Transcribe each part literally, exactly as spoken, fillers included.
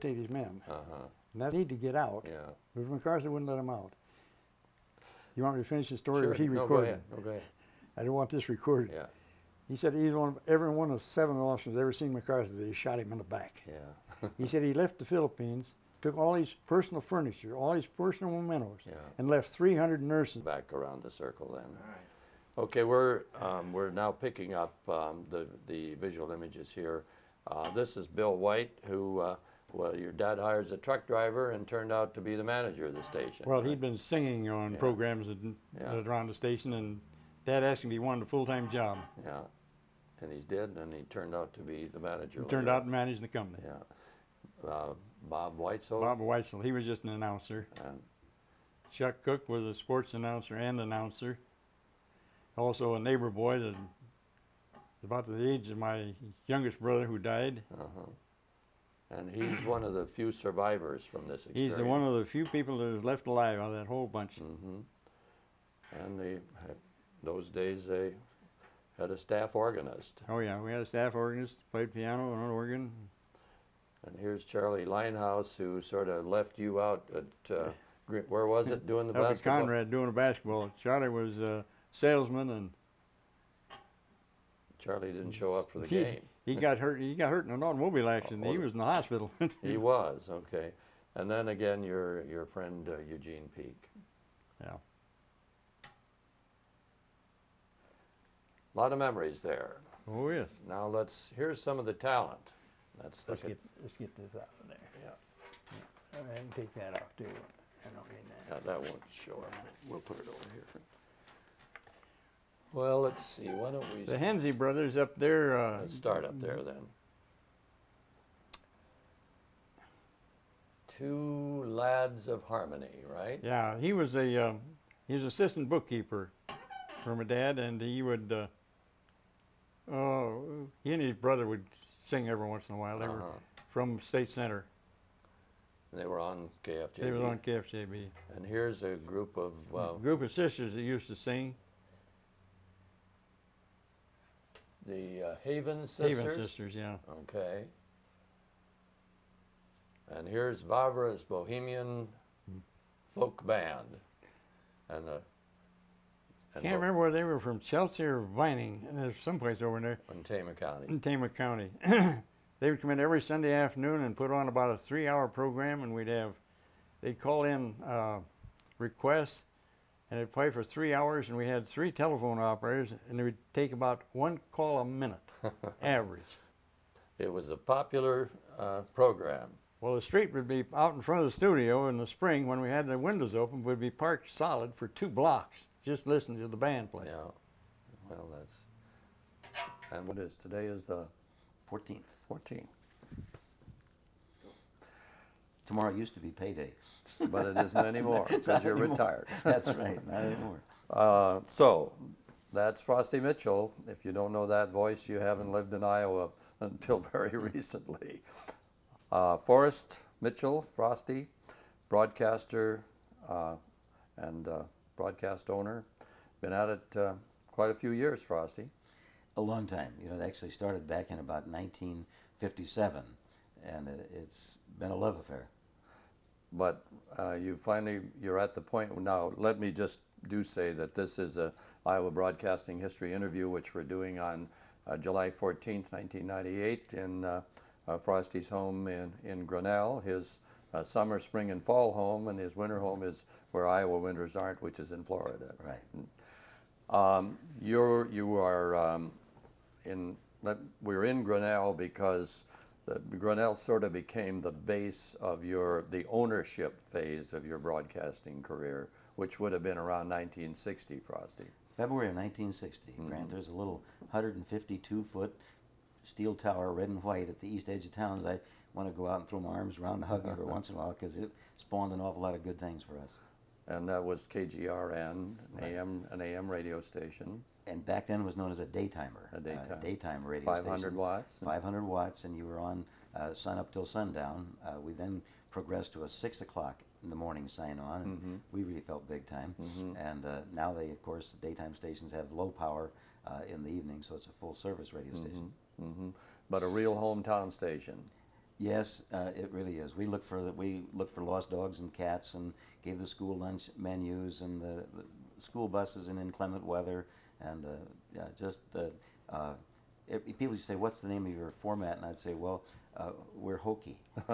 take his men. Uh-huh. And that need to get out. Yeah. But MacArthur wouldn't let him out. You want me to finish the story, sure. or he recorded? No, go ahead. No, go ahead. I don't want this recorded. Yeah. He said he's one of, every one of seven officers ever seen MacArthur that he shot him in the back. Yeah. He said he left the Philippines, took all his personal furniture, all his personal mementos, yeah. and left three hundred nurses. Back around the circle then. All right. Okay, we're, um, we're now picking up um, the, the visual images here. Uh, this is Bill White, who, uh, well, your dad hires a truck driver and turned out to be the manager of the station. Well, right? He'd been singing on yeah. programs that, yeah. that around the station, and Dad asked him if he wanted a full-time job. Yeah, and he did, and he turned out to be the manager. He turned out to manage the company. Yeah. Uh, Bob Weitzel? Bob Weitzel, he was just an announcer. And Chuck Cook was a sports announcer and announcer. Also a neighbor boy that about the age of my youngest brother who died. Uh-huh. And he's one of the few survivors from this experience. He's the one of the few people that was left alive out of that whole bunch. Mm-hmm. And they, those days they had a staff organist. Oh yeah, we had a staff organist, played piano and an organ. And here's Charlie Linehouse, who sort of left you out at, uh, where was it, doing the basketball? Up at Conrad doing the basketball. Charlie was uh, salesman, and Charlie didn't show up for the he, game. He got hurt. He got hurt in an automobile accident. Oh, he was in the hospital. He was okay. And then again, your your friend uh, Eugene Peake. Yeah. A lot of memories there. Oh yes. Now let's. Here's some of the talent. Let's let's get at, let's get this out of there. Yeah. I can take that off too. I don't need that. Yeah, that won't show up. We'll put it over here. Well, let's see. Why don't we? The Henze brothers up there. Uh, let's start up there then. Two Lads of Harmony, right? Yeah, he was a uh, he was assistant bookkeeper for my dad, and he would. Uh, oh, he and his brother would sing every once in a while. They uh-huh. were from State Center. And they were on K F J B. They were on K F J B. And here's a group of uh, a group of sisters that used to sing. The uh, Haven Sisters? Haven Sisters, yeah. Okay. And here's Barbara's Bohemian Folk Band. And, uh, and can't remember where they were from, Chelsea or Vining. There's someplace over there. In Tama County. In Tama County. They would come in every Sunday afternoon and put on about a three-hour program, and we'd have, they'd call in uh, requests, and they'd play for three hours, and we had three telephone operators, and it would take about one call a minute, average. It was a popular uh, program. Well, the street would be out in front of the studio in the spring when we had the windows open, we'd be parked solid for two blocks, just listening to the band play. Yeah, well, that's, and what is, today is the fourteenth. fourteenth. Tomorrow used to be payday, but it isn't anymore because you're anymore. Retired. That's right, not anymore. Uh, so that's Frosty Mitchell. If you don't know that voice, you haven't lived in Iowa until very recently. Uh, Forrest Mitchell, Frosty, broadcaster uh, and uh, broadcast owner. Been at it uh, quite a few years, Frosty. A long time. You know, it actually started back in about nineteen fifty-seven, and it's been a love affair. But uh, you finally, you're at the point, now let me just do say that this is a Iowa Broadcasting History interview which we're doing on uh, July fourteenth, nineteen ninety-eight in uh, uh, Frosty's home in, in Grinnell. His uh, summer, spring, and fall home, and his winter home is where Iowa winters aren't, which is in Florida. Right. Um, you're, you are um, in, we're in Grinnell because the Grinnell sort of became the base of your, the ownership phase of your broadcasting career, which would have been around nineteen sixty, Frosty. February of nineteen sixty, mm-hmm. Grant. There's a little one hundred fifty-two foot steel tower, red and white, at the east edge of town. I want to go out and throw my arms around and hug every once in a while because it spawned an awful lot of good things for us. And that was K G R N, right. A M, an A M radio station. And back then was known as a daytimer, a daytime, uh, daytime radio station. five hundred watts. five hundred watts, and you were on uh, sun up till sundown. Uh, we then progressed to a six o'clock in the morning sign on, and mm-hmm. we really felt big time. Mm-hmm. And uh, now they, of course, the daytime stations have low power uh, in the evening, so it's a full service radio mm-hmm. station. Mm-hmm. But a real hometown station. Yes, uh, it really is. We look for the, we look for lost dogs and cats, and gave the school lunch menus and the, the school buses in inclement weather, and uh, yeah, just uh, uh, it, people say, "What's the name of your format?" And I'd say, "Well, uh, we're hokey," but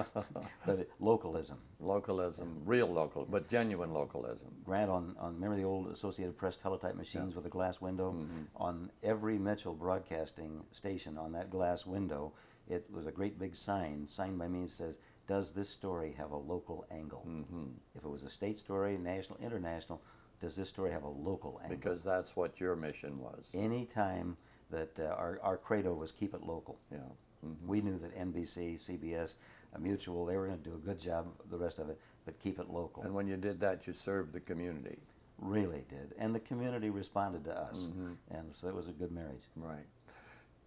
it, localism, localism, yeah. Real local, but genuine localism. Grant, on on remember the old Associated Press teletype machines, yeah, with a glass window? Mm-hmm. On every Mitchell Broadcasting station, on that glass window, it was a great big sign, signed by me, that says, "Does this story have a local angle?" Mm-hmm. If it was a state story, national, international, does this story have a local angle? Because that's what your mission was. Any time that uh, our, our credo was keep it local. Yeah. Mm-hmm. We knew that N B C, C B S, a Mutual, they were going to do a good job of the rest of it, but keep it local. And when you did that, you served the community. Really did. And the community responded to us. Mm-hmm. And so it was a good marriage. Right.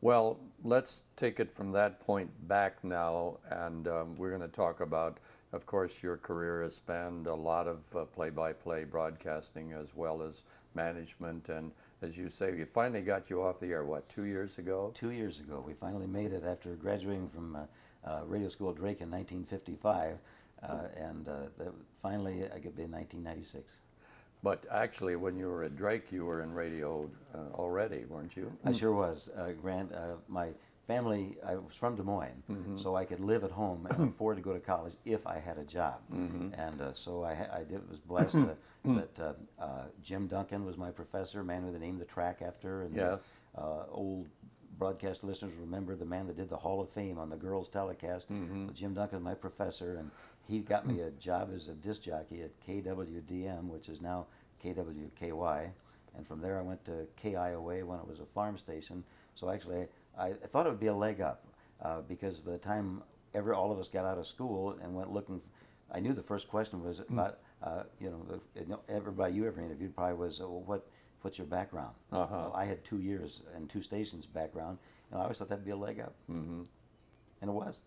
Well, let's take it from that point back now, and um, we're going to talk about, of course, your career has spanned a lot of play-by-play uh, -play broadcasting as well as management, and as you say, we finally got you off the air, what, two years ago? Two years ago. We finally made it after graduating from uh, uh, radio school at Drake in nineteen fifty-five, uh, and uh, finally I could be in nineteen ninety-six. But actually, when you were at Drake, you were in radio uh, already, weren't you? I sure was, uh, Grant. Uh, my family, I was from Des Moines, mm-hmm, so I could live at home and afford to go to college if I had a job. Mm-hmm. And uh, so I, I did, was blessed uh, that uh, uh, Jim Duncan was my professor, man with the name the track after. And yes. The, uh, old broadcast listeners remember the man that did the Hall of Fame on the girls' telecast. Mm-hmm. Jim Duncan, my professor, and he got me a job as a disc jockey at K W D M, which is now K W K Y, and from there I went to K I O A when it was a farm station. So actually, I, I thought it would be a leg up, uh, because by the time every all of us got out of school and went looking, I knew the first question was about uh, you know, everybody you ever interviewed probably was, well, what what's your background? Uh-huh. Well, I had two years and two stations background, and I always thought that'd be a leg up, mm-hmm, and it was.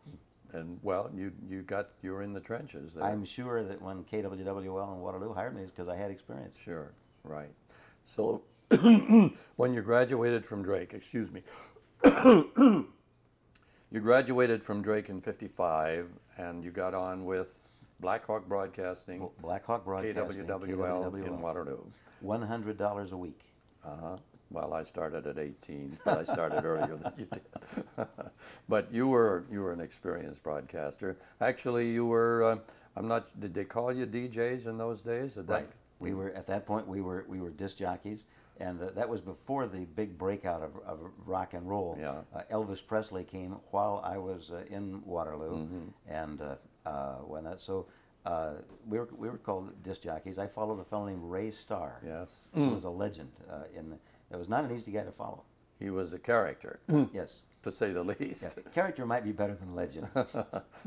And well, you you got you were in the trenches there. I'm sure that when K W W L and Waterloo hired me, it's because I had experience. Sure, right. So when you graduated from Drake, excuse me, you graduated from Drake in fifty-five, and you got on with Black Hawk Broadcasting, well, Black Hawk Broadcasting, K W W L, K W W L in Waterloo. One hundred dollars a week. Uh huh. Well, I started at eighteen, but I started earlier than you did. But you were you were an experienced broadcaster. Actually, you were. Uh, I'm not. Did they call you D Js in those days? Did right. That, we were at that point. We were we were disc jockeys, and uh, that was before the big breakout of, of rock and roll. Yeah. Uh, Elvis Presley came while I was uh, in Waterloo, mm-hmm, and uh, uh, when that so. Uh, we, were, we were called disc jockeys. I followed a fellow named Ray Starr. Yes. He was a legend. Uh, in the, that was not an easy guy to follow. He was a character. Yes. To say the least. Yeah. Character might be better than legend.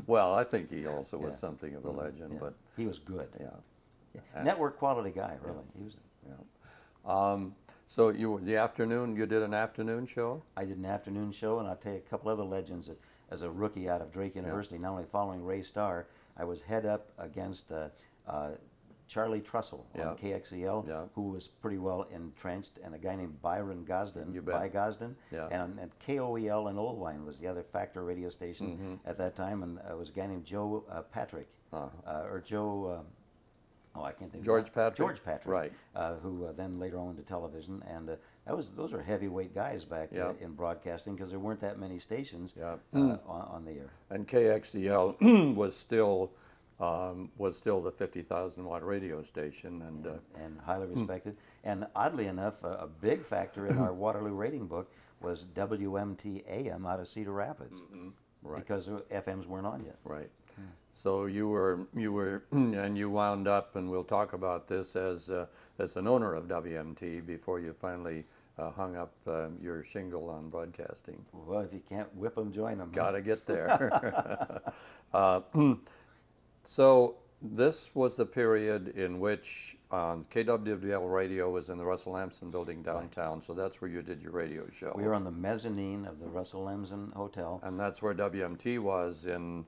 Well, I think he also was, yeah, something of a legend. Yeah. But he was good. Yeah. Yeah. Network quality guy, really. Yeah. He was. Yeah. Um, so you the afternoon, you did an afternoon show? I did an afternoon show, and I'll tell you a couple other legends. That, as a rookie out of Drake University, yeah, not only following Ray Starr, I was head up against uh, uh, Charlie Trussell, yeah, on K X E L, yeah, who was pretty well entrenched, and a guy named Byron Gosden, By Gosden, yeah, and, and K O E L in Oldwine was the other factor radio station, mm-hmm, at that time, and it was a guy named Joe uh, Patrick, uh-huh, uh, or Joe, um, oh, I can't think. George of Patrick. George Patrick, right? Uh, who uh, then later on went to television, and uh, that was those are heavyweight guys back, yep, uh, in broadcasting, because there weren't that many stations, yep, uh, mm, on, on the air. And K X E L was still um, was still the fifty thousand watt radio station, and and, uh, and highly respected. Mm. And oddly enough, uh, a big factor in our Waterloo rating book was W M T A M out of Cedar Rapids, mm-hmm, right, because F Ms weren't on yet, right. So you were, you were, and you wound up, and we'll talk about this as uh, as an owner of W M T before you finally uh, hung up uh, your shingle on broadcasting. Well, if you can't whip them, join them. Gotta get there. uh, so this was the period in which um, K W W L radio was in the Russell Lamson building downtown, right, so that's where you did your radio show. We were on the mezzanine of the Russell Lamson Hotel. And that's where W M T was in...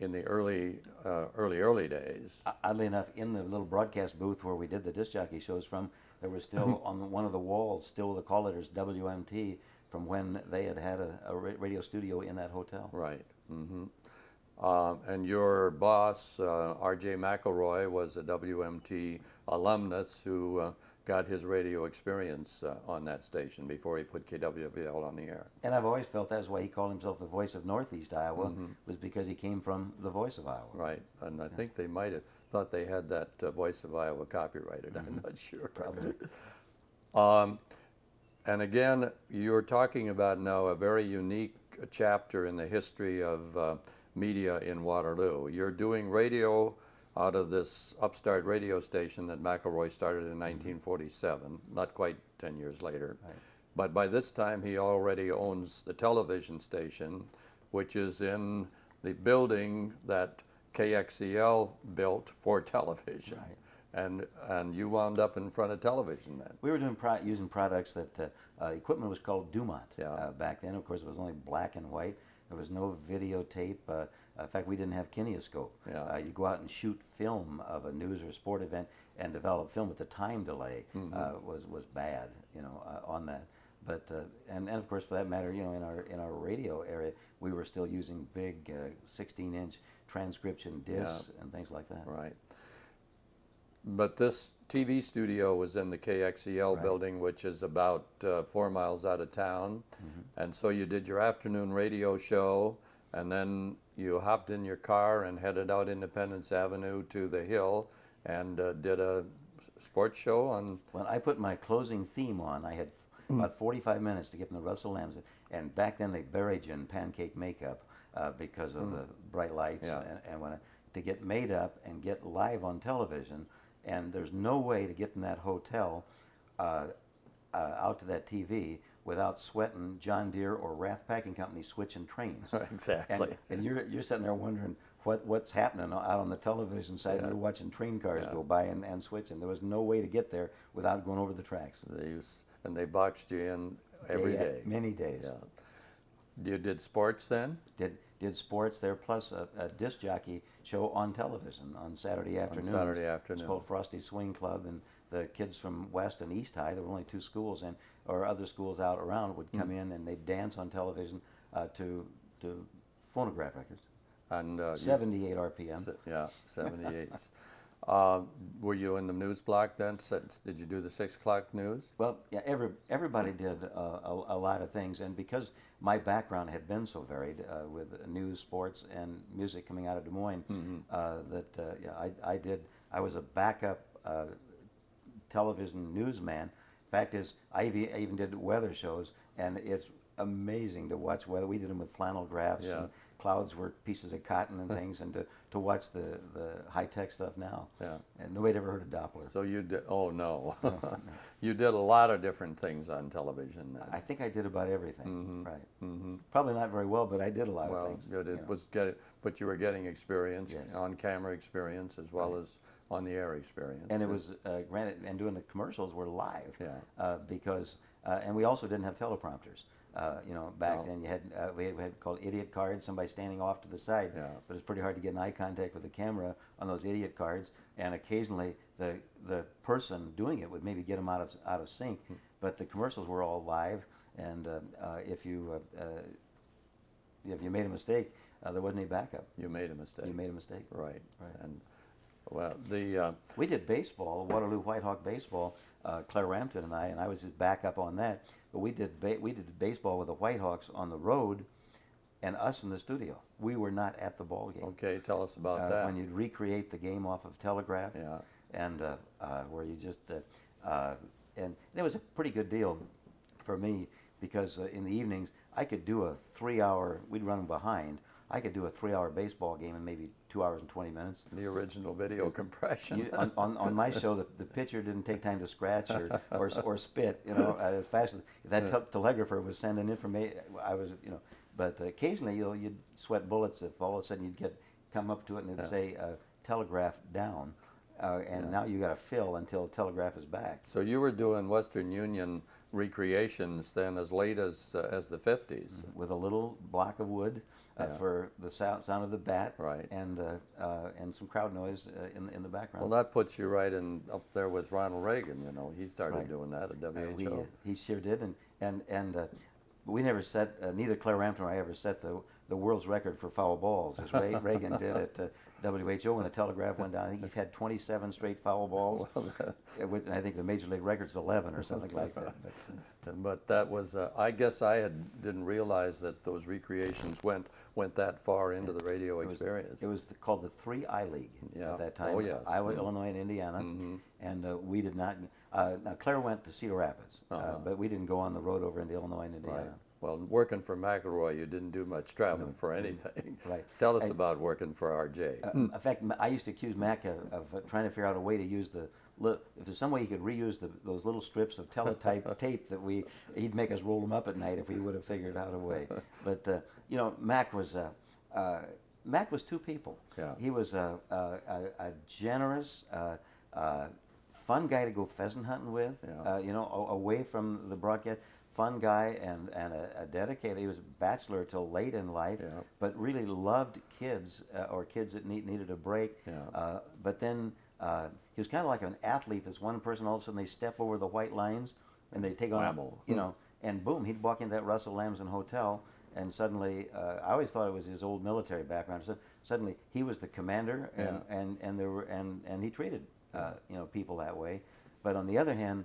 in the early, uh, early, early days. Oddly enough, in the little broadcast booth where we did the disc jockey shows from, there was still, on one of the walls, still the call letters W M T from when they had had a, a radio studio in that hotel. Right. Mm-hmm. Um, and your boss, uh, R. J. McElroy, was a W M T alumnus who uh, got his radio experience uh, on that station before he put K W W L on the air. And I've always felt that's why he called himself the voice of Northeast Iowa, mm-hmm. was because he came from the voice of Iowa. Right, and I yeah. think they might have thought they had that uh, voice of Iowa copyrighted. Mm-hmm. I'm not sure. Probably. um, and again, you're talking about now a very unique chapter in the history of uh, media in Waterloo. You're doing radio out of this upstart radio station that McElroy started in nineteen forty-seven, not quite ten years later. Right. But by this time, he already owns the television station, which is in the building that K X E L built for television. Right. And, and you wound up in front of television then. We were doing pro using products that, uh, uh, equipment was called Dumont yeah. uh, back then. Of course, it was only black and white. There was no videotape. Uh, in fact, we didn't have kinetoscope. Yeah. Uh, you go out and shoot film of a news or sport event and develop film, but the time delay mm-hmm. uh, was was bad, you know, uh, on that. But uh, and, and of course, for that matter, you know, in our in our radio area, we were still using big sixteen inch uh, transcription discs yeah. and things like that. Right. But this T V studio was in the K X E L right. building, which is about uh, four miles out of town. Mm-hmm. And so you did your afternoon radio show, and then you hopped in your car and headed out Independence Avenue to the hill and uh, did a sports show on... When I put my closing theme on, I had about forty-five minutes to get from the Russell Lamson. And back then they buried you in pancake makeup uh, because of mm. the bright lights. Yeah. And, and when I, to get made up and get live on television... And there's no way to get in that hotel uh, uh, out to that T V without sweating John Deere or Raft Packing Company switching trains. Exactly. And, and you're, you're sitting there wondering what, what's happening out on the television side. Yeah. And you're watching train cars yeah. go by and, and switching. There was no way to get there without going over the tracks. They used, and they boxed you in every day. day. Many days. Yeah. You did sports then? Did. Did sports there, plus a, a disc jockey show on television on Saturday afternoon. On Saturday afternoon. It's called Frosty Swing Club, and the kids from West and East High, there were only two schools in, or other schools out around, would come mm. in and they'd dance on television uh, to to phonograph records. And uh, seventy-eight R P M. Se yeah, seventy-eight. Uh, were you in the news block then? Since, did you do the six o'clock news? Well, yeah, every, everybody did uh, a, a lot of things, and because my background had been so varied uh, with news, sports, and music coming out of Des Moines, mm-hmm. uh, that uh, yeah, I, I did. I was a backup uh, television newsman. Fact is, I even did weather shows, and it's amazing to watch weather. We did them with flannel graphs. Yeah. And, clouds were pieces of cotton and things, and to, to watch the, the high-tech stuff now. Yeah. And nobody had ever heard of Doppler. So you did, oh no. You did a lot of different things on television then. I think I did about everything, mm-hmm. right. Mm-hmm. Probably not very well, but I did a lot well, of things. Well, it was get it, but you were getting experience, yes. on-camera experience as well right. as on-the-air experience. And it was, uh, granted, and doing the commercials were live, yeah. uh, because, uh, and we also didn't have teleprompters. Uh, you know, back no. then you had, uh, we had we had called idiot cards, somebody standing off to the side, yeah. but it's pretty hard to get an eye contact with the camera on those idiot cards, and occasionally the the person doing it would maybe get them out of out of sync, hmm. but the commercials were all live, and uh, uh, if you uh, uh, if you made a mistake, uh, there wasn't any backup. You made a mistake. You made a mistake. Right. Right. And well, the uh, we did baseball, Waterloo Whitehawk baseball. Uh, Claire Rampton and I, and I was his backup on that. But we did ba we did baseball with the Whitehawks on the road, and us in the studio. We were not at the ball game. Okay, tell us about uh, that. When you'd recreate the game off of Telegraph, yeah, and uh, uh, where you just uh, uh, and it was a pretty good deal for me because uh, in the evenings I could do a three-hour. We'd run behind. I could do a three-hour baseball game in maybe two hours and twenty minutes. The original video compression. You, on, on, on my show, the, the pitcher didn't take time to scratch or or, or spit. You know, as fast as if that yeah. telegrapher was sending information. I was, you know, but occasionally you know, you'd sweat bullets if all of a sudden you'd get come up to it and it'd yeah. say uh, telegraph down, uh, and yeah. now you got to fill until telegraph is back. So you were doing Western Union recreations then as late as uh, as the fifties with a little block of wood. Uh, yeah. For the sound, sound of the bat, right. and uh, uh, and some crowd noise uh, in in the background. Well, that puts you right in up there with Ronald Reagan. You know, he started right. doing that at W H O. Uh, we, uh, he sure did, and and and uh, But we never set, uh, neither Claire Rampton or I ever set the, the world's record for foul balls, as Ray, Reagan did at uh, W H O when the Telegraph went down. I think he had twenty-seven straight foul balls. Well, and I think the Major League record's eleven or something like that. But, but that was, uh, I guess I had, didn't realize that those recreations went went that far into the radio it was, experience. It was the, called the three I League yeah. at that time. Oh, yes. Iowa, yeah. Illinois, and Indiana. Mm-hmm. And uh, we did not, uh, now Claire went to Cedar Rapids, uh-huh. uh, but we didn't go on the road over into Illinois and Indiana. Right. Well, working for McElroy, you didn't do much traveling no. for anything. Right. Tell us I, about working for R J. Uh, in fact, I used to accuse Mac of, of uh, trying to figure out a way to use the, if there's some way he could reuse the, those little strips of teletype tape that we, he'd make us roll them up at night if we would have figured out a way. But, uh, you know, Mac was, uh, uh, Mac was two people. Yeah. He was a, a, a generous, uh, uh, fun guy to go pheasant hunting with, yeah. uh, you know, a, away from the broadcast. Fun guy and, and a, a dedicated, he was a bachelor till late in life, yeah. but really loved kids uh, or kids that need, needed a break. Yeah. Uh, but then uh, he was kind of like an athlete. This one person, all of a sudden they step over the white lines and they take on, wow. you know, and boom, he'd walk into that Russell Lamson hotel and suddenly, uh, I always thought it was his old military background. So suddenly he was the commander and, yeah. and, and, there were, and, and he treated uh, you know, people that way. But on the other hand,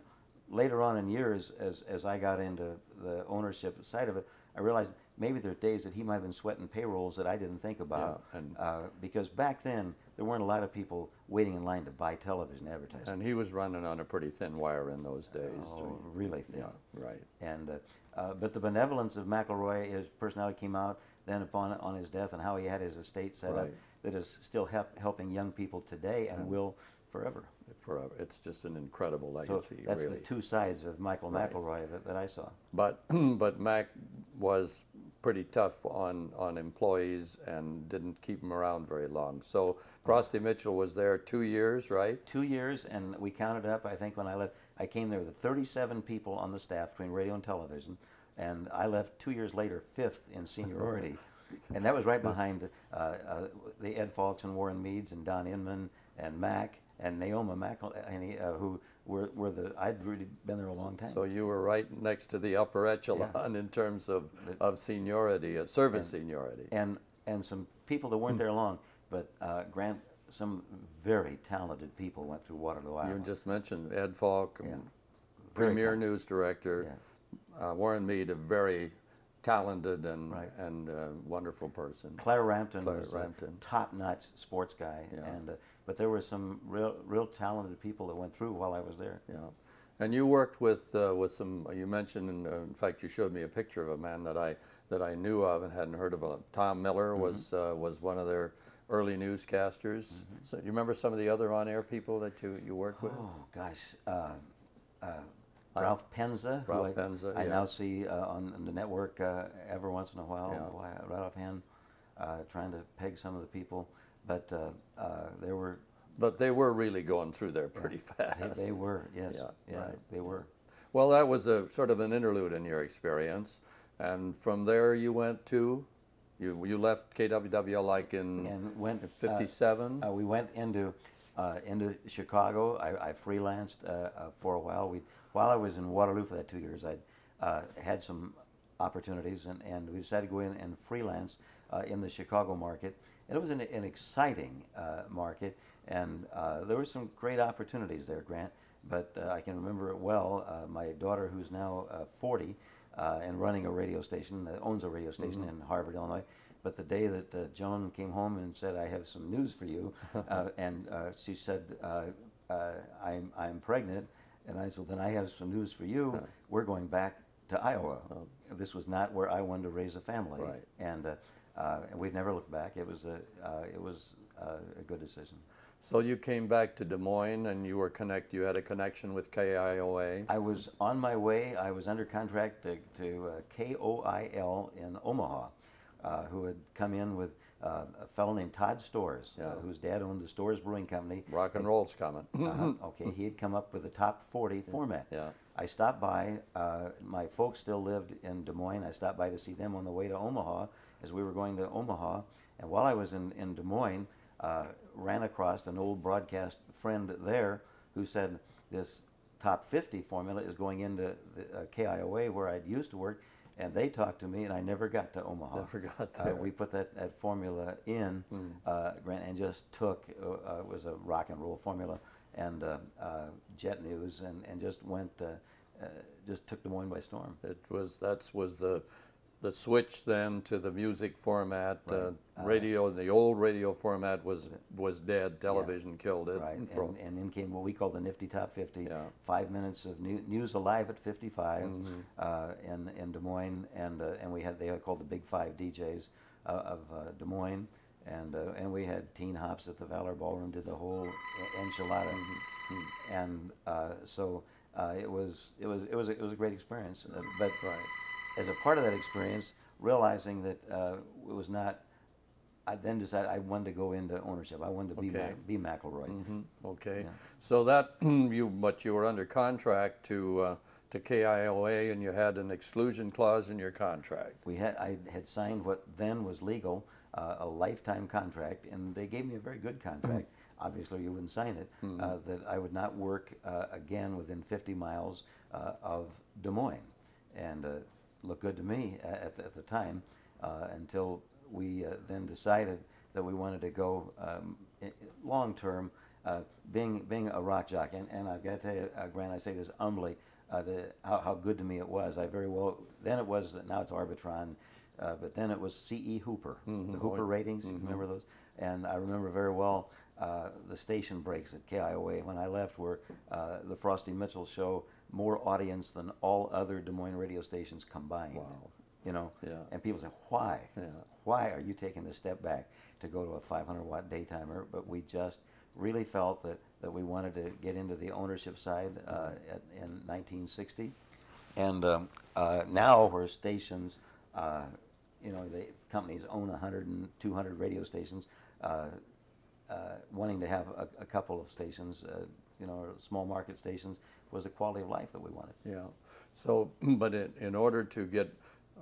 later on in years, as, as I got into the ownership side of it, I realized maybe there are days that he might have been sweating payrolls that I didn't think about. Yeah, and uh, because back then, there weren't a lot of people waiting in line to buy television advertising. And he was running on a pretty thin wire in those days. Oh, really thin. Yeah, right. And, uh, uh, but the benevolence of McElroy, his personality came out then upon on his death and how he had his estate set right. up that is still help, helping young people today and yeah. will forever. Forever. It's just an incredible legacy, so that's really. The two sides of Michael McElroy right. that, that I saw. But but Mac was pretty tough on, on employees and didn't keep them around very long. So Frosty Mitchell was there two years, right? Two years, and we counted up, I think, when I left. I came there with thirty-seven people on the staff between radio and television, and I left two years later fifth in seniority. And that was right behind uh, uh, the Ed Falks and Warren Meads and Don Inman and Mac. And Naoma McElhaney, uh, who were, were the, I'd really been there a long time. So you were right next to the upper echelon yeah. in terms of, the, of seniority, of service and, seniority. And, and some people that weren't there long, but uh, Grant, some very talented people went through Waterloo Island. You just mentioned Ed Falk, yeah. Premier News Director, yeah. uh, Warren Mead, a very talented and right. and uh, wonderful person. Claire Rampton Claire was Rampton. a top-notch sports guy, yeah. and uh, but there were some real, real talented people that went through while I was there. Yeah, and you worked with uh, with some. You mentioned, in, uh, in fact, you showed me a picture of a man that I that I knew of and hadn't heard of. Uh, Tom Miller mm-hmm. was uh, was one of their early newscasters. Mm-hmm. So you remember some of the other on-air people that you you worked with? Oh gosh. Uh, uh, Ralph Penza, Ralph who I, Penza, I yeah. now see uh, on, on the network uh, every once in a while, yeah. right offhand, uh, trying to peg some of the people. But uh, uh, they were... But they were really going through there pretty yeah. fast. They, they were, yes. Yeah, yeah, right. They were. Well, that was a sort of an interlude in your experience. And from there you went to... You, you left K W W L like in... And went... fifty-seven? Uh, uh, we went into... Uh, into Chicago. I, I freelanced uh, uh, for a while. We, while I was in Waterloo for that two years, I uh, had some opportunities, and, and we decided to go in and freelance uh, in the Chicago market. And it was an, an exciting uh, market, and uh, there were some great opportunities there, Grant. But uh, I can remember it well. Uh, my daughter, who's now uh, forty uh, and running a radio station, uh, owns a radio station mm-hmm. in Harvard, Illinois. But the day that uh, Joan came home and said, "I have some news for you," uh, and uh, she said, uh, uh, I'm, "I'm pregnant," and I said, "Then I have some news for you. Huh. We're going back to Iowa." Oh. This was not where I wanted to raise a family, right. and uh, uh, and we've never looked back. It was a uh, it was uh, a good decision. So you came back to Des Moines, and you were connect. You had a connection with K I O A. I was on my way. I was under contract to, to uh, K O E L in Omaha. Uh, who had come in with uh, a fellow named Todd Storrs, yeah. uh, whose dad owned the Storrs Brewing Company. Rock and roll's coming. uh-huh. Okay, he had come up with the top forty format. Yeah. I stopped by. Uh, my folks still lived in Des Moines. I stopped by to see them on the way to Omaha as we were going to Omaha. And while I was in, in Des Moines, uh, ran across an old broadcast friend there who said this top fifty formula is going into the, uh, K I O A where I'd used to work. And they talked to me, and I never got to Omaha. Never got there. Uh, we put that, that formula in, mm. uh, Grant, and just took, uh, it was a rock and roll formula, and uh, uh, jet news, and, and just went, uh, uh, just took Des Moines by storm. It was, that's was the, the switch then to the music format, right. uh, radio, uh, the old radio format was, was dead, television yeah. killed it. Right, and, and in came what we call the nifty top fifty, yeah. five minutes of new, news alive at fifty-five mm-hmm. uh, in, in Des Moines, and, uh, and we had, they were called the Big Five D Js uh, of uh, Des Moines, and uh, and we had Teen Hops at the Valor Ballroom, did the whole enchilada, mm-hmm. and uh, so uh, it was it was it was a, it was a great experience. Uh, but right. as a part of that experience, realizing that uh, it was not, I then decided I wanted to go into ownership. I wanted to be okay. Ma be McElroy. Mm-hmm. Okay, yeah. So that you but you were under contract to. Uh, to K I O A, and you had an exclusion clause in your contract. We had, I had signed what then was legal, uh, a lifetime contract, and they gave me a very good contract. Obviously, you wouldn't sign it, mm-hmm. uh, that I would not work uh, again within fifty miles uh, of Des Moines. And uh, looked good to me at the, at the time, uh, until we uh, then decided that we wanted to go um, long-term, uh, being, being a rock jock. And, and I've got to tell you, uh, Grant, I say this humbly, Uh, the, how, how good to me it was. I very well, then it was, now it's Arbitron, uh, but then it was C E Hooper, mm-hmm. the Hooper ratings, mm-hmm. you remember those? And I remember very well uh, the station breaks at K I O A when I left were uh, the Frosty Mitchell show, more audience than all other Des Moines radio stations combined. Wow. You know, yeah. and people say, why? Yeah. Why are you taking this step back to go to a five hundred watt daytimer? But we just really felt that that we wanted to get into the ownership side uh, at, in nineteen sixty. And um, uh, now where stations, uh, you know, the companies own a hundred and two hundred radio stations, uh, uh, wanting to have a, a couple of stations, uh, you know, small market stations, was the quality of life that we wanted. Yeah, so, but in, in order to get,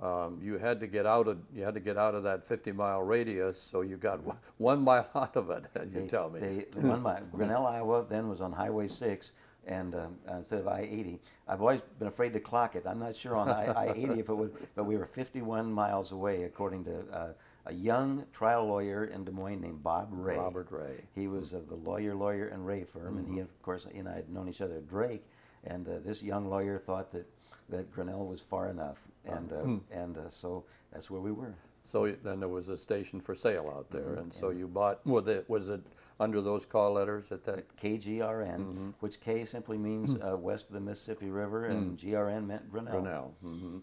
Um, you had to get out of you had to get out of that fifty mile radius, so you got one, one mile out of it. You they, tell me. They, one mile. Grinnell, Iowa, then was on Highway six, and um, instead of I eighty, I've always been afraid to clock it. I'm not sure on I eighty if it would, but we were fifty-one miles away, according to uh, a young trial lawyer in Des Moines named Bob Ray. Robert Ray. He was of the Lawyer, Lawyer, and Ray firm, mm-hmm. and he, of course, he and I had known each other at Drake, and uh, this young lawyer thought that. that Grinnell was far enough, and uh, and uh, so that's where we were. So then there was a station for sale out there, mm-hmm. and so you bought, was it, was it under those call letters at that? K G R N, mm-hmm. which K simply means uh, west of the Mississippi River, and mm. G R N meant Grinnell. Grinnell. Mm-hmm.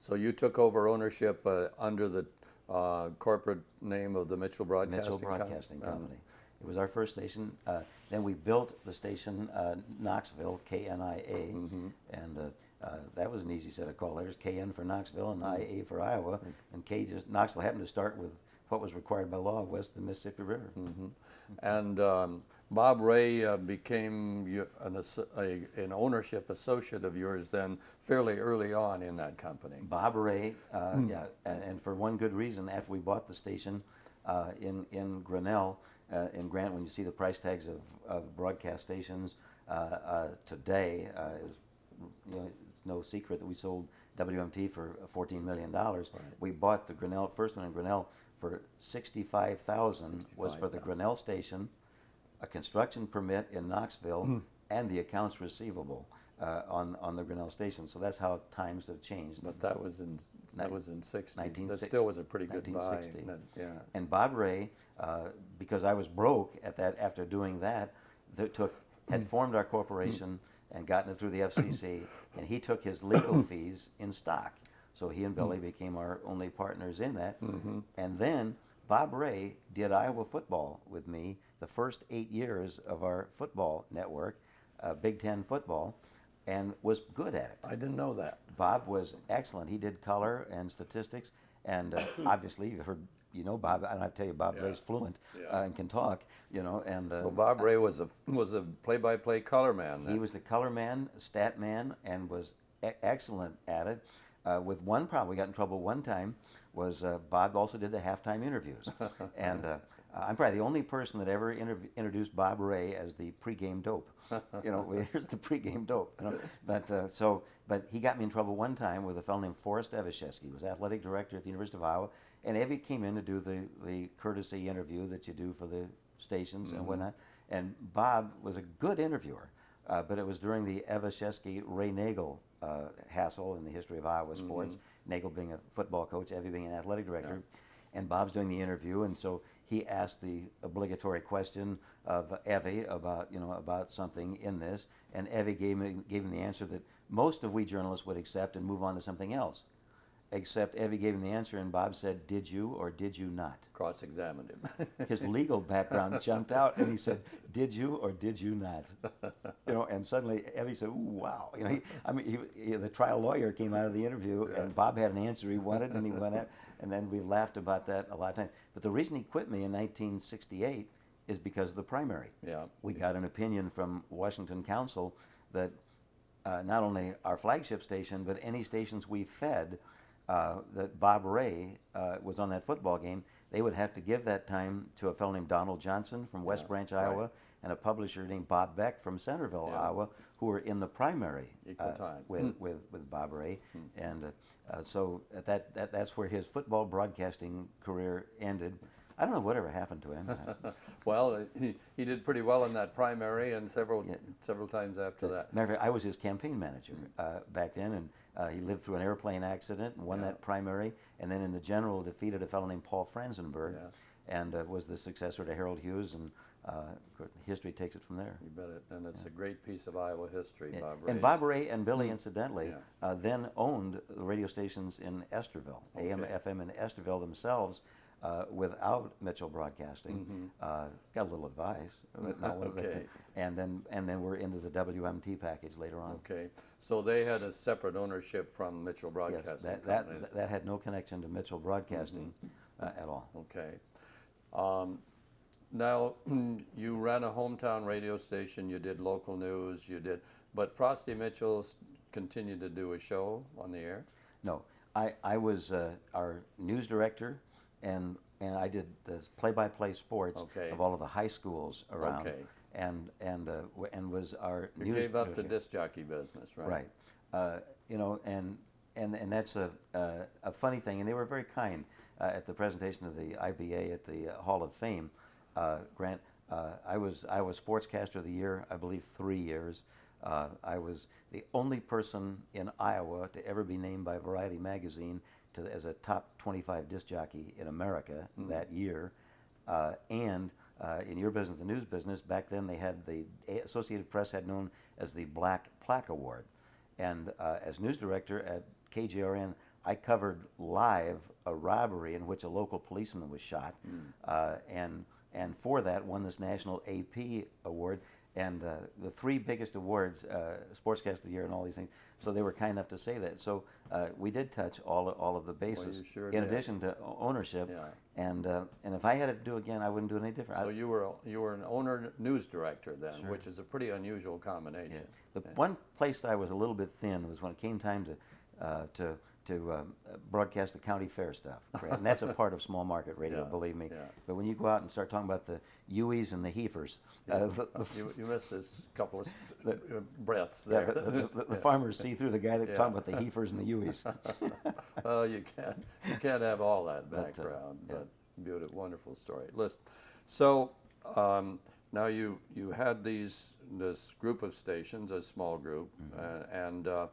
So you took over ownership uh, under the uh, corporate name of the Mitchell Broadcasting, Mitchell Broadcasting Com Company. Um, It was our first station. Uh, then we built the station uh, Knoxville, K N I A, mm-hmm. and uh, uh, that was an easy set of call letters: K N for Knoxville and I A for Iowa. Mm-hmm. And K just Knoxville happened to start with what was required by law west of the Mississippi River. Mm-hmm. And um, Bob Ray uh, became an, a, an ownership associate of yours then fairly early on in that company. Bob Ray, uh, yeah, and, and for one good reason. After we bought the station uh, in in Grinnell. Uh, and Grant, when you see the price tags of, of broadcast stations uh, uh, today, uh, is, you know, it's no secret that we sold W M T for fourteen million dollars. Right. We bought the Grinnell, first one in Grinnell, for sixty-five thousand dollars was for the Grinnell station, a construction permit in Knoxville, mm. and the accounts receivable uh, on, on the Grinnell station. So that's how times have changed. But that was in, that was in sixty. That still was a pretty good buy. That, yeah. And Bob Ray, uh, because I was broke at that after doing that, that took had formed our corporation and gotten it through the F C C, and he took his legal fees in stock. So he and Billy became our only partners in that. Mm-hmm. And then Bob Ray did Iowa football with me the first eight years of our football network, uh, Big Ten football, and was good at it. I didn't know that. Bob was excellent. He did color and statistics, and uh, obviously you heard, you know, Bob, and I tell you, Bob yeah. Ray's fluent yeah. uh, and can talk, you know. And uh, so Bob Ray was a was a play-by-play color man. Then. He was the color man, stat man, and was e excellent at it. Uh, with one problem, we got in trouble one time. Was uh, Bob also did the halftime interviews, and uh, Uh, I'm probably the only person that ever introduced Bob Ray as the pregame dope. You know, here's the pregame dope. You know? But uh, so, but he got me in trouble one time with a fellow named Forrest Evashevsky, who was athletic director at the University of Iowa, and Evie came in to do the the courtesy interview that you do for the stations mm-hmm. and whatnot. And Bob was a good interviewer, uh, but it was during the Evashevsky Ray Nagle uh, hassle in the history of Iowa mm-hmm. sports. Nagle being a football coach, Evie being an athletic director, yeah. and Bob's doing the interview, and so. He asked the obligatory question of Evie about, you know, about something in this, and Evie gave him, gave him the answer that most of we journalists would accept and move on to something else. Except Evie gave him the answer, and Bob said, "Did you or did you not?" Cross-examined him. His legal background jumped out, and he said, "Did you or did you not?" You know, and suddenly Evie said, "Ooh, wow!" You know, he, I mean, he, he, the trial lawyer came out of the interview, yeah. and Bob had an answer he wanted, and he went out, and then we laughed about that a lot of times. But the reason he quit me in nineteen sixty-eight is because of the primary. Yeah, we got an opinion from Washington Council that uh, not only our flagship station, but any stations we fed. Uh, that Bob Ray uh, was on that football game, they would have to give that time to a fellow named Donald Johnson from West yeah, Branch, right. Iowa, and a publisher named Bob Beck from Centerville, yeah. Iowa, who were in the primary uh, time. With, mm. with, with Bob Ray. Mm. And uh, uh, so at that, that, that's where his football broadcasting career ended. I don't know whatever happened to him. Well, he, he did pretty well in that primary and several yeah. several times after the, that. Matter of fact, I was his campaign manager uh, back then, and uh, he lived through an airplane accident and won yeah. that primary, and then in the general defeated a fellow named Paul Franzenberg, yeah. and uh, was the successor to Harold Hughes, and uh, history takes it from there. You bet it, and it's yeah. a great piece of Iowa history, yeah. Bob Ray. And Bob Ray and Billy, incidentally, yeah. uh, then owned the radio stations in Estherville, okay. A M, F M, and Estherville themselves. Uh, without Mitchell Broadcasting, mm-hmm. uh, got a little advice, but not okay. bit, and then and then we're into the W M T package later on. Okay, so they had a separate ownership from Mitchell Broadcasting. Yes, that that, that had no connection to Mitchell Broadcasting mm-hmm. uh, at all. Okay, um, now you ran a hometown radio station. You did local news. You did, but Frosty Mitchell continued to do a show on the air. No, I I was uh, our news director. And, and I did the play-by-play sports okay. of all of the high schools around, okay. and and uh, w and was our. You news gave up the disc jockey business, right? Right, uh, you know, and and and that's a uh, a funny thing. And they were very kind uh, at the presentation of the I B A at the uh, Hall of Fame. Uh, Grant, uh, I was I was sportscaster of the year, I believe, three years. Uh, I was the only person in Iowa to ever be named by Variety magazine. To, as a top twenty-five disc jockey in America mm. that year, uh, and uh, in your business, the news business, back then they had the Associated Press had known as the Black Plaque Award, and uh, as news director at K G R N, I covered live a robbery in which a local policeman was shot, mm. uh, and and for that won this national A P award. And uh, the three biggest awards, uh, Sportscast of the Year and all these things, so they were kind enough to say that. So uh, we did touch all, all of the bases, well, sure in did. addition to ownership. Yeah. And uh, and if I had to do it again, I wouldn't do it any different. So I, you were you were an owner news director then, sure. which is a pretty unusual combination. Yeah. The yeah. one place I was a little bit thin was when it came time to uh, to to um, broadcast the county fair stuff. Right? And that's a part of small market radio, yeah, believe me. Yeah. But when you go out and start talking about the U's and the heifers. Yeah. Uh, the, the you, you missed a couple of the, breaths there. Yeah, the, the, the, the yeah. farmers see through the guy that yeah. talking about the heifers and the U's. Well, you can't, you can't have all that background, but, uh, yeah. but beautiful, wonderful story. Listen, so um, now you, you had these this group of stations, a small group, mm-hmm. uh, and, uh,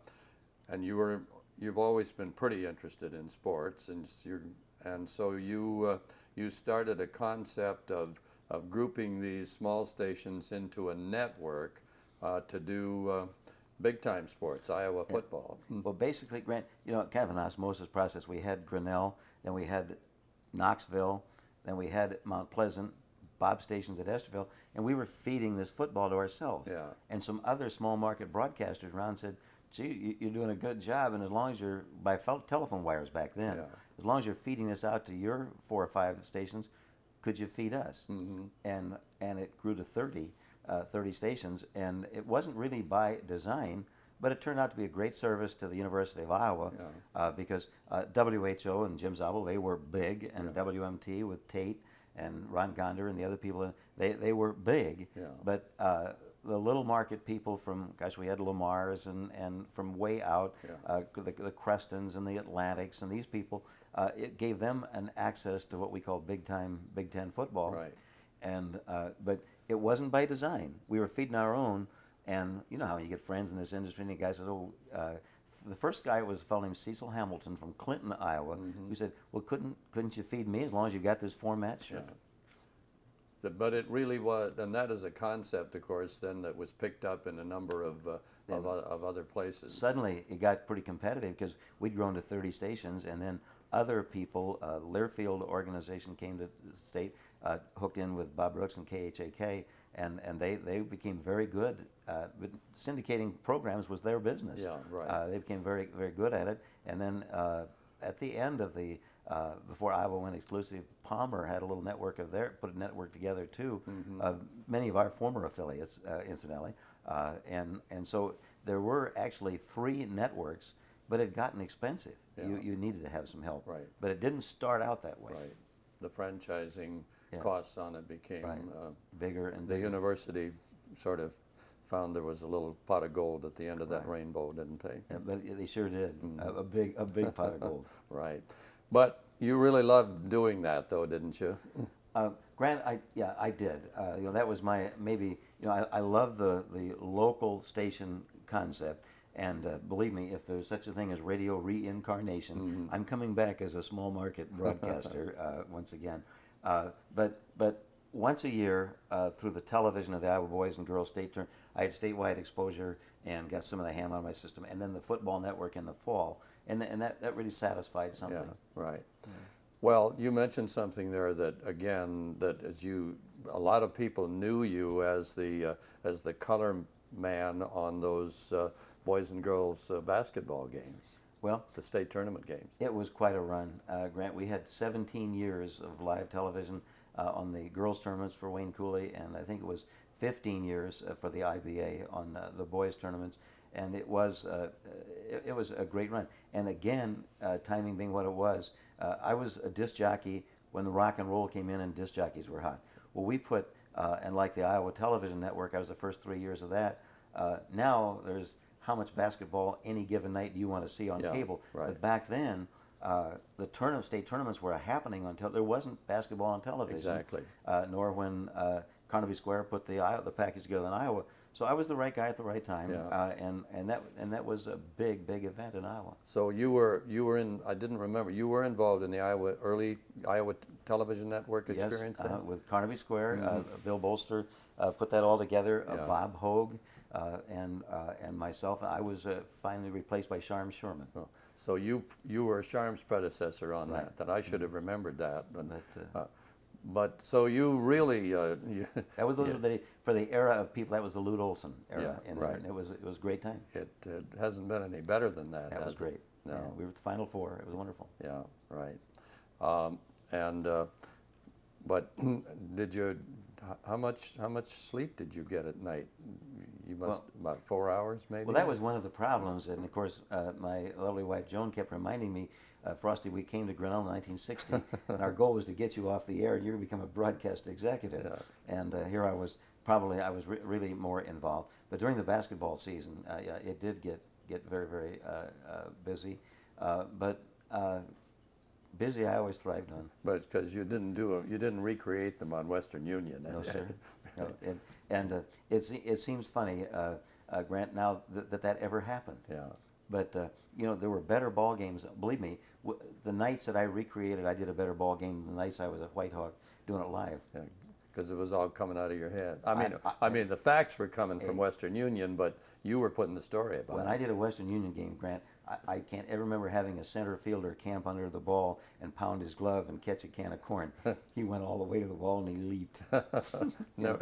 and you were You've always been pretty interested in sports, and you're, and so you uh, you started a concept of of grouping these small stations into a network uh, to do uh, big time sports, Iowa football. And, well, basically, Grant, you know, kind of an osmosis process. We had Grinnell, then we had Knoxville, then we had Mount Pleasant, Bob stations at Estherville, and we were feeding this football to ourselves. Yeah. And some other small market broadcasters around said, "Gee, you're doing a good job, and as long as you're by telephone wires back then, yeah. as long as you're feeding this out to your four or five stations, could you feed us?" Mm-hmm. And and it grew to thirty, uh, thirty stations, and it wasn't really by design, but it turned out to be a great service to the University of Iowa, yeah. uh, because uh, W H O and Jim Zabel, they were big, and yeah. W M T with Tate and Ron Gonder and the other people, they, they were big, yeah. but uh, the little market people from, gosh, we had Lamar's and, and from way out, yeah. uh, the, the Crestons and the Atlantics and these people, uh, it gave them an access to what we call big time Big Ten football. Right. And, uh, but it wasn't by design. We were feeding our own, and you know how you get friends in this industry, and the guy says, oh, uh, the first guy was a fellow named Cecil Hamilton from Clinton, Iowa, mm-hmm. who said, well, couldn't couldn't you feed me as long as you've got this format? Sure. Yeah. The, but it really was, and that is a concept, of course, then that was picked up in a number of, uh, of, of other places. Suddenly, it got pretty competitive because we'd grown to thirty stations, and then other people, uh, Learfield organization came to the state, uh, hooked in with Bob Brooks and K H A K, and, and they, they became very good. Uh, but syndicating programs was their business. Yeah, right. Uh, they became very, very good at it. And then uh, at the end of the, uh, before Iowa went exclusive, Palmer had a little network of their, put a network together too, mm-hmm. uh, many of our former affiliates, uh, incidentally. Uh, and, and so there were actually three networks, but it had gotten expensive. Yeah. You, you needed to have some help. Right. But it didn't start out that way. Right. The franchising yeah. costs on it became right. uh, bigger, and the bigger. University sort of found there was a little pot of gold at the end of that right. rainbow, didn't they? Yeah, but they sure did. Mm. A, a big, a big pot of gold. Right. But you really loved doing that, though, didn't you? Uh, Grant, I yeah, I did. Uh, you know, that was my maybe. You know, I, I love the the local station concept. And uh, believe me, if there's such a thing as radio reincarnation, mm-hmm. I'm coming back as a small market broadcaster uh, once again. Uh, but but once a year, uh, through the television of the Iowa Boys and Girls State Tournament, I had statewide exposure and got some of the ham out of my system, and then the football network in the fall, and th and that, that really satisfied something. Yeah, right. Yeah. Well, you mentioned something there that again that as you, a lot of people knew you as the uh, as the color man on those. Uh, Boys and girls uh, basketball games. Well, the state tournament games. It was quite a run, uh, Grant. We had seventeen years of live television uh, on the girls tournaments for Wayne Cooley, and I think it was fifteen years uh, for the I B A on uh, the boys tournaments. And it was uh, it, it was a great run. And again, uh, timing being what it was, uh, I was a disc jockey when the rock and roll came in and disc jockeys were hot. Well, we put uh, and like the Iowa Television Network, I was the first three years of that. Uh, now there's how much basketball any given night do you want to see on yeah, cable? Right. But back then, uh, the tournament, state tournaments were happening on television. There wasn't basketball on television. Exactly. Uh, nor when uh, Carnaby Square put the Iowa, the package together in Iowa. So I was the right guy at the right time, yeah. uh, and and that and that was a big big event in Iowa. So you were you were in I didn't remember you were involved in the Iowa early Iowa Television Network experience. Yes, uh, with Carnaby Square, mm-hmm. uh, Bill Bolster uh, put that all together. Yeah. Uh, Bob Hogue uh, and uh, and myself. I was uh, finally replaced by Sharm Sherman. Oh. So you you were Sharm's predecessor on right. that. That I should have remembered that. But, but, uh, uh, But so you really uh, you that was those yeah. the, for the era of people. That was the Lute Olson era, yeah, in right. there, and it was it was a great time. It, it hasn't been any better than that. That was great. It? No, yeah, we were at the Final Four. It was wonderful. Yeah, right. Um, and uh, but did you? How much how much sleep did you get at night? You must well, about four hours maybe. Well, that was one of the problems, and of course, uh, my lovely wife Joan kept reminding me, uh, Frosty, we came to Grinnell in nineteen sixty, and our goal was to get you off the air, and you're going to become a broadcast executive. Yeah. And uh, here I was, probably I was re really more involved. But during the basketball season, uh, yeah, it did get get very very uh, uh, busy, uh, but. Uh, Busy, I always thrived on. But it's because you didn't do a, you didn't recreate them on Western Union. No, sir. No, it, and uh, it's it seems funny, uh, uh, Grant, now th that that ever happened. Yeah. But uh, you know, there were better ball games. Believe me, w the nights that I recreated, I did a better ball game than the nights I was at White Hawk doing it live. Yeah. Because it was all coming out of your head. I mean, I, I, I mean, the facts were coming from Western Union, but you were putting the story about when it. When I did a Western Union game, Grant, I, I can't ever remember having a center fielder camp under the ball and pound his glove and catch a can of corn. He went all the way to the ball and he leaped. No.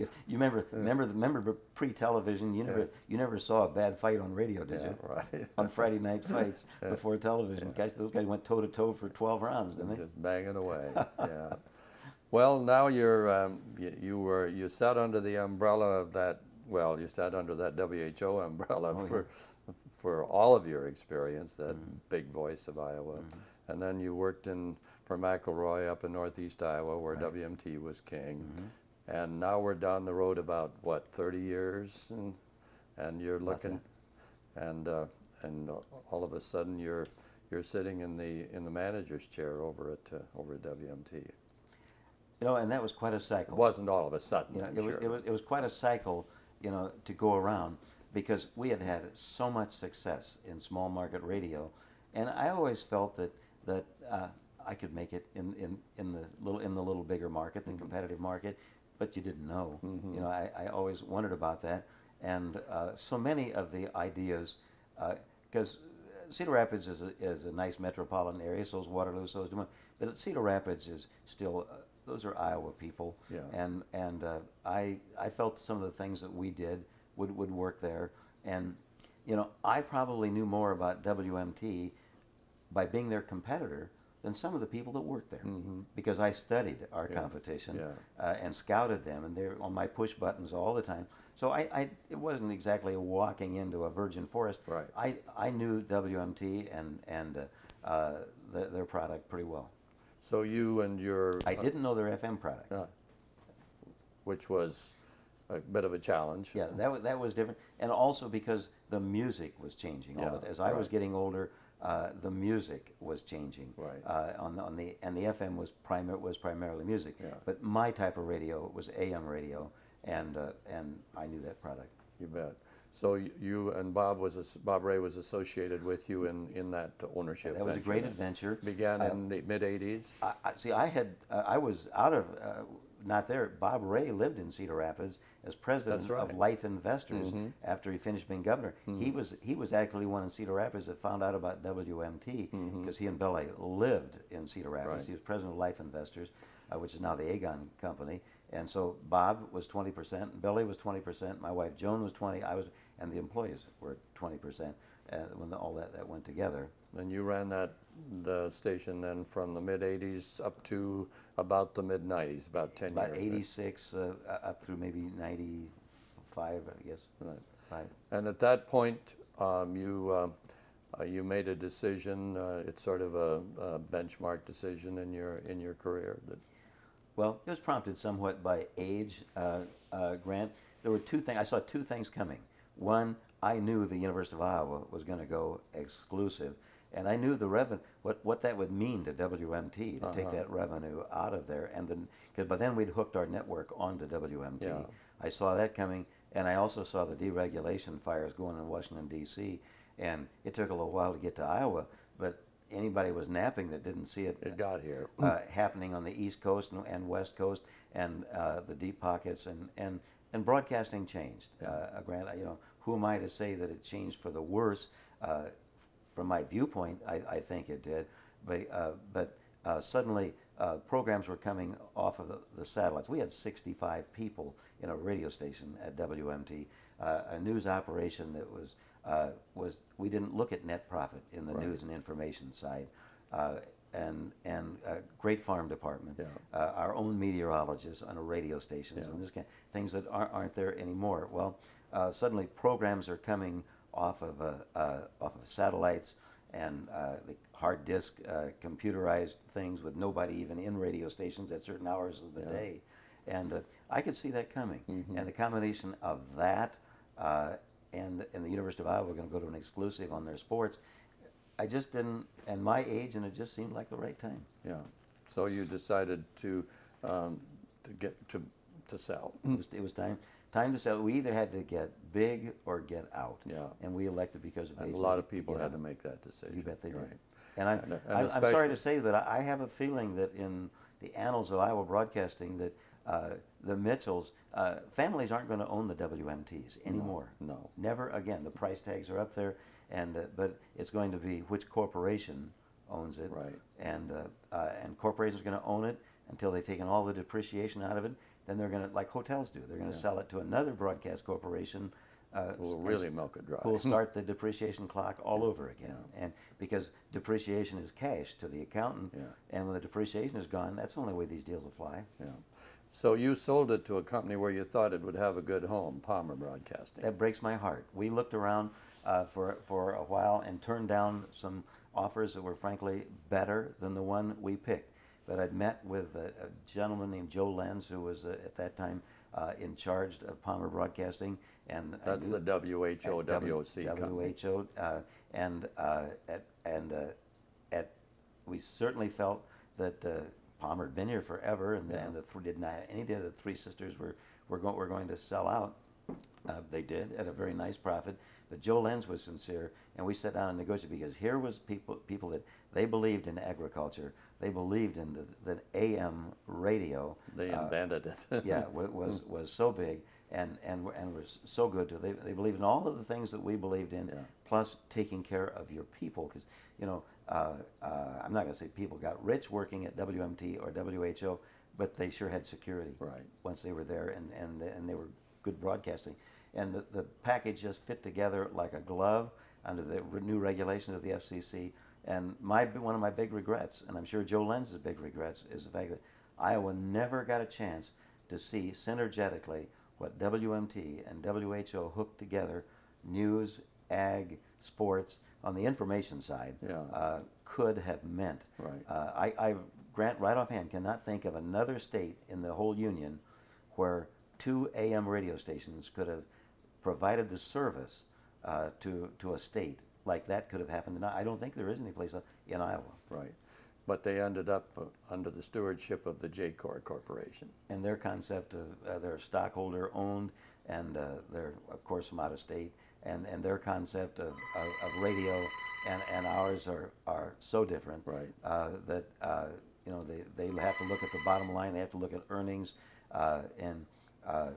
If you remember, remember, remember pre-television. You never, you never saw a bad fight on radio, did yeah, you? Right. On Friday night fights before television, yeah. guys, those guys went toe to toe for twelve rounds, didn't they? Just banging away. Yeah. Well, now you're um, you, you were you sat under the umbrella of that. Well, you sat under that W H O umbrella oh, for yeah. for all of your experience. That mm-hmm. big voice of Iowa, mm-hmm. and then you worked in from McElroy up in northeast Iowa where right. W M T was king. Mm-hmm. And now we're down the road about, what, thirty years? And, and you're looking, Nothing. and uh, and all of a sudden you're you're sitting in the in the manager's chair over at uh, over at W M T. You know, and that was quite a cycle. It wasn't all of a sudden. You know, it, sure. was, it was it was quite a cycle, you know, to go around, because we had had so much success in small market radio, and I always felt that that uh, I could make it in, in in the little in the little bigger market, the mm-hmm. competitive market, but you didn't know. Mm-hmm. You know, I, I always wondered about that. And uh, so many of the ideas, because uh, Cedar Rapids is a, is a nice metropolitan area, so is Waterloo, so is Des Moines, but Cedar Rapids is still, uh, those are Iowa people, yeah. and and uh, I I felt some of the things that we did would, would work there, and you know, I probably knew more about W M T by being their competitor than some of the people that worked there, mm-hmm. because I studied our yeah. competition yeah. Uh, and scouted them, and they're on my push buttons all the time. So I, I it wasn't exactly walking into a virgin forest. Right. I, I knew W M T and and uh, uh, the, their product pretty well. So you and your I uh, didn't know their F M product, uh, which was a bit of a challenge. Yeah, that was, that was different, and also because the music was changing. Yeah, all the, as I right. was getting older. Uh, the music was changing, right. uh, on the, on the and the F M was primar was primarily music. Yeah. But my type of radio was A M radio, and uh, and I knew that product. You bet. So you and Bob was Bob Ray was associated with you in in that ownership. Yeah, that was venture. a great adventure. Began uh, in the mid eighties. I, I, see, I had uh, I was out of uh, not there. Bob Ray lived in Cedar Rapids as president right. of Life Investors mm-hmm. after he finished being governor. Mm-hmm. He was he was actually one in Cedar Rapids that found out about W M T, because mm-hmm. he and Billy lived in Cedar Rapids. Right. He was president of Life Investors, uh, which is now the Agon Company. And so Bob was twenty percent, Billy was twenty percent, my wife Joan was twenty, I was, and the employees were twenty percent uh, when the, all that, that went together. And you ran that the station then from the mid eighties up to about the mid nineties, about ten about years. About eighty-six uh, up through maybe ninety-five, I guess. Right. Right. And at that point, um, you uh, you made a decision. Uh, it's sort of a, a benchmark decision in your in your career. That well, it was prompted somewhat by age, uh, uh, Grant. There were two things. I saw two things coming. One, I knew the University of Iowa was going to go exclusive. And I knew the revenue, what, what that would mean to W M T, to uh-huh. take that revenue out of there. And then, because by then we'd hooked our network onto W M T. Yeah. I saw that coming, and I also saw the deregulation fires going in Washington, D C, and it took a little while to get to Iowa, but anybody was napping that didn't see it, it got here. Uh, happening on the East Coast and, and West Coast, and uh, the deep pockets, and, and, and broadcasting changed. Yeah. Uh, Grant, you know, who am I to say that it changed for the worse? Uh, From my viewpoint, I, I think it did, but, uh, but uh, suddenly uh, programs were coming off of the, the satellites. We had sixty-five people in a radio station at W M T, uh, a news operation that was, uh, was we didn't look at net profit in the right. news and information side, uh, and, and a great farm department, yeah. uh, our own meteorologists on a radio stations, yeah. and this kind of things that aren't, aren't there anymore. Well, uh, suddenly programs are coming off of uh, uh, off of satellites and uh, the hard disk uh, computerized things with nobody even in radio stations at certain hours of the yeah. day, and uh, I could see that coming. Mm-hmm. And the combination of that uh, and and the University of Iowa going to go to an exclusive on their sports, I just didn't. And my age, and it just seemed like the right time. Yeah. So you decided to um, to get to to sell. It was, it was time. Time to sell. We either had to get big or get out. Yeah. And we elected because of age. And a lot of people had to make that decision. You bet they did. Right. And, I'm, and, and I'm, I'm sorry to say that I have a feeling that in the annals of Iowa broadcasting that uh, the Mitchells, uh, families aren't going to own the W M Ts anymore. No, no. Never again. The price tags are up there, and uh, but it's going to be which corporation owns it. Right. And, uh, uh, and corporations are going to own it until they've taken all the depreciation out of it. Then they're going to, like hotels do, they're going to yeah. sell it to another broadcast corporation. Uh, we'll really milk it dry. We'll start the depreciation clock all yeah. over again. Yeah. And because depreciation is cash to the accountant, yeah. and when the depreciation is gone, that's the only way these deals will fly. Yeah. So you sold it to a company where you thought it would have a good home, Palmer Broadcasting. That breaks my heart. We looked around uh, for, for a while and turned down some offers that were frankly better than the one we picked. but I'd met with a, a gentleman named Joe Lenz, who was uh, at that time uh, in charge of Palmer Broadcasting. And that's the W H O, W O C. W H O, uh, and uh, at and uh, at we certainly felt that uh, Palmer had been here forever, and the, yeah. and the three did not any of the three sisters were were going were going to sell out. Uh, they did at a very nice profit, but Joe Lenz was sincere, and we sat down and negotiated because here was people people that they believed in agriculture, they believed in the, the A M radio. They uh, invented it. yeah, w was was so big and and and was so good too. They they believed in all of the things that we believed in, yeah. plus taking care of your people, because you know uh, uh, I'm not going to say people got rich working at W M T or W H O, but they sure had security. Right. Once they were there, and and and they were good broadcasting. And the, the package just fit together like a glove under the re new regulations of the F C C. And my one of my big regrets, and I'm sure Joe Lenz's big regrets, is the fact that Iowa never got a chance to see synergetically what W M T and W H O hooked together, news, ag, sports, on the information side, yeah. uh, could have meant. Right. Uh, I, I, Grant, right offhand, cannot think of another state in the whole union where two A M radio stations could have provided the service uh, to to a state like that could have happened. And I don't think there is any place in Iowa. Right, but they ended up uh, under the stewardship of the J-Corps Corporation. And their concept of uh, their stockholder owned, and uh, they're of course from out of state, and and their concept of of, of radio and and ours are are so different. Right, uh, that uh, you know they they have to look at the bottom line. They have to look at earnings, uh, and. Uh,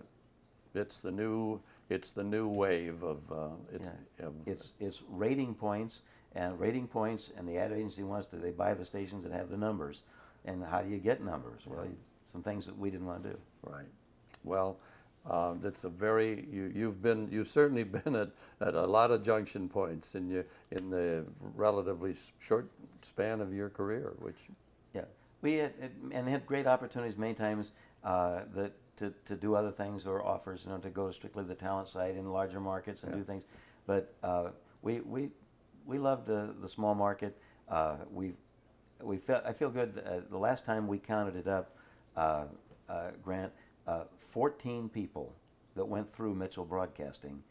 it's the new it's the new wave of uh, it's, yeah. um, it's it's rating points and rating points and the ad agency wants to they buy the stations that have the numbers. And how do you get numbers? Well, you, some things that we didn't want to do. Right. Well, uh, that's a very you you've been you've certainly been at, at a lot of junction points in your in the relatively short span of your career, which yeah we had, and had great opportunities many times uh, that. To, to do other things or offers, you know, to go to strictly the talent side in larger markets and yeah. do things. But uh, we we we loved uh, the small market. Uh, we we felt I feel good. Uh, the last time we counted it up, uh, uh, Grant, uh, fourteen people that went through Mitchell Broadcasting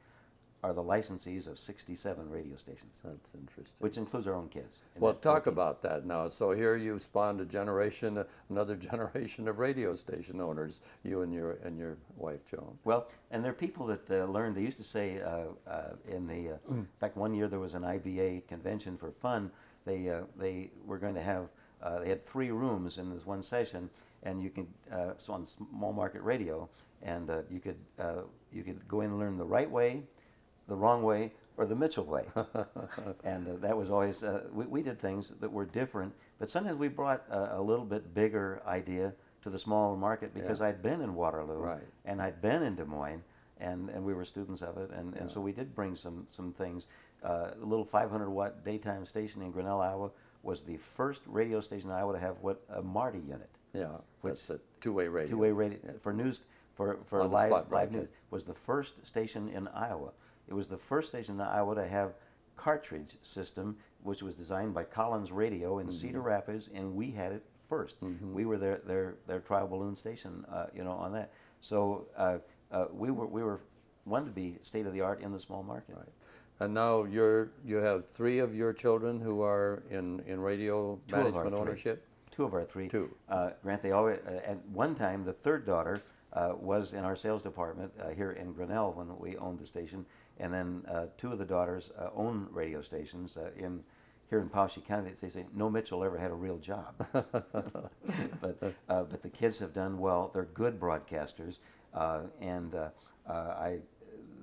are the licensees of sixty-seven radio stations. That's interesting. Which includes our own kids. Well, talk fourteen. About that now. So here you spawned a generation, another generation of radio station owners, you and your and your wife, Joan. Well, and they're people that uh, learned, they used to say uh, uh, in the, uh, in fact, one year there was an I B A convention for fun. They, uh, they were going to have, uh, they had three rooms in this one session, and you could, uh, so on small market radio, and uh, you could uh, you could go in and learn the right way, the wrong way, or the Mitchell way. And uh, that was always, uh, we, we did things that were different, but sometimes we brought a, a little bit bigger idea to the smaller market because yeah. I'd been in Waterloo, right. and I'd been in Des Moines, and, and we were students of it, and, yeah. and so we did bring some, some things. Uh, a little five hundred watt daytime station in Grinnell, Iowa, was the first radio station in Iowa to have what a MARTI unit. Yeah, which, that's a two-way radio. Two-way radio, yeah. for news, for, for live, spot, right, live news, was the first station in Iowa. It was the first station in Iowa to have cartridge system, which was designed by Collins Radio in mm-hmm. Cedar Rapids, and we had it first. Mm-hmm. We were their their their trial balloon station, uh, you know, on that. So uh, uh, we were we were one to be state of the art in the small market. Right. And now you're you have three of your children who are in in radio Two management ownership. Two of our three. Two. Uh, Grant, they always uh, at one time the third daughter uh, was in our sales department uh, here in Grinnell when we owned the station. And then uh, two of the daughters uh, own radio stations uh, in here in Poweshiek County. They say no Mitchell ever had a real job, but uh, but the kids have done well. They're good broadcasters, uh, and uh, uh, I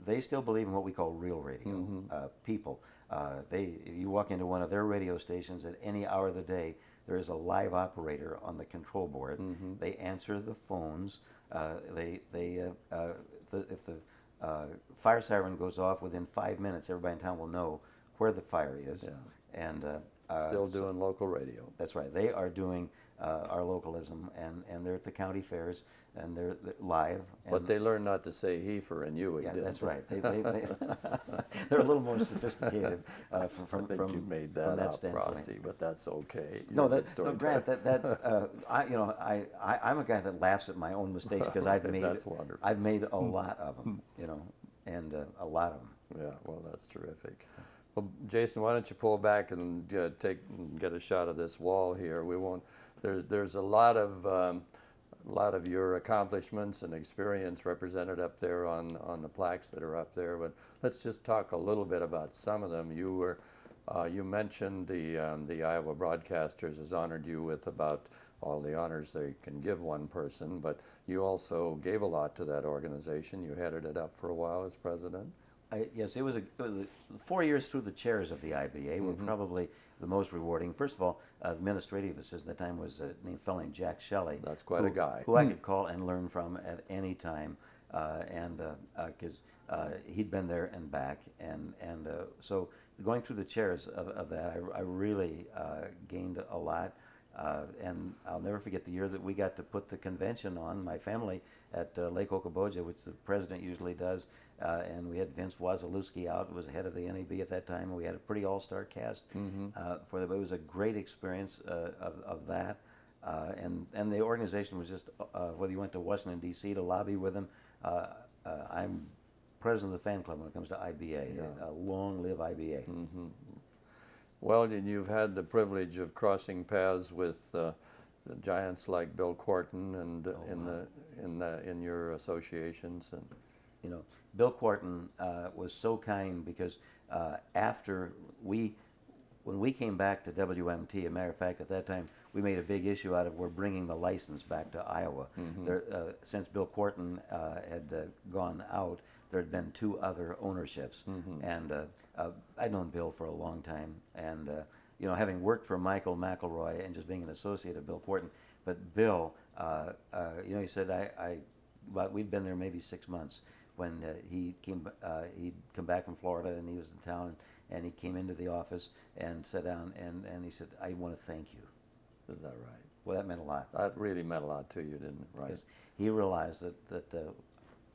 they still believe in what we call real radio. Mm-hmm. uh, people. Uh, they if you walk into one of their radio stations at any hour of the day, there is a live operator on the control board. Mm-hmm. They answer the phones. Uh, they they uh, uh, the, if the Uh, fire siren goes off within five minutes. Everybody in town will know where the fire is. Yeah. And uh, uh, still doing so, local radio. That's right. They are doing uh, our localism, and, and they're at the county fairs, and they're, they're live. And but they learn not to say heifer and you. Yeah, that's right. They, they, they they're a little more sophisticated uh, from from, I think from, you made that from that up, standpoint. Frosty, but that's okay. You're no, that no, Grant, that that uh, I you know I, I I'm a guy that laughs at my own mistakes because I've made that's wonderful. I've made a lot of them, you know, and uh, a lot of them. Yeah, well, that's terrific. Well, Jason, why don't you pull back and uh, take and get a shot of this wall here? We won't. There's there's a lot of um, a lot of your accomplishments and experience represented up there on on the plaques that are up there. But let's just talk a little bit about some of them. You were uh, you mentioned the um, the Iowa Broadcasters has honored you with about all the honors they can give one person, but you also gave a lot to that organization. You headed it up for a while as president. I, yes, it was, a, it was a, four years through the chairs of the I B A were mm-hmm. probably the most rewarding. First of all, uh, the administrative assistant at that time was a named fellow named Jack Shelley. That's quite who, a guy. Who I could call and learn from at any time, uh, and because uh, uh, he'd been there and back, and and uh, so going through the chairs of, of that, I, I really uh, gained a lot. Uh, and I'll never forget the year that we got to put the convention on, my family, at uh, Lake Okoboja, which the president usually does, uh, and we had Vince Wasilewski out, who was head of the N A B at that time, and we had a pretty all-star cast. Mm-hmm. uh, for the, it was a great experience uh, of, of that, uh, and, and the organization was just, uh, whether you went to Washington, D C to lobby with them, uh, uh, I'm president of the fan club when it comes to I B A, yeah. uh, long live I B A. Mm-hmm. Well, and you've had the privilege of crossing paths with uh, giants like Bill Quarton and uh, oh, in wow. the in the, in your associations, and you know, Bill Quarton uh, was so kind because uh, after we, when we came back to W M T, a matter of fact, at that time we made a big issue out of we're bringing the license back to Iowa. Mm-hmm. There, uh, since Bill Quarton uh, had uh, gone out, there had been two other ownerships, mm-hmm. and uh, uh, I'd known Bill for a long time, and uh, you know, having worked for Michael McElroy and just being an associate of Bill Quarton, but Bill, uh, uh, you know, he said, I, I, well, we'd been there maybe six months when uh, he came, uh, he'd come back from Florida, and he was in town, and he came into the office and sat down, and, and he said, I want to thank you. Is that right? Well, that meant a lot. That really meant a lot to you, didn't it? Right. Because he realized that, that uh,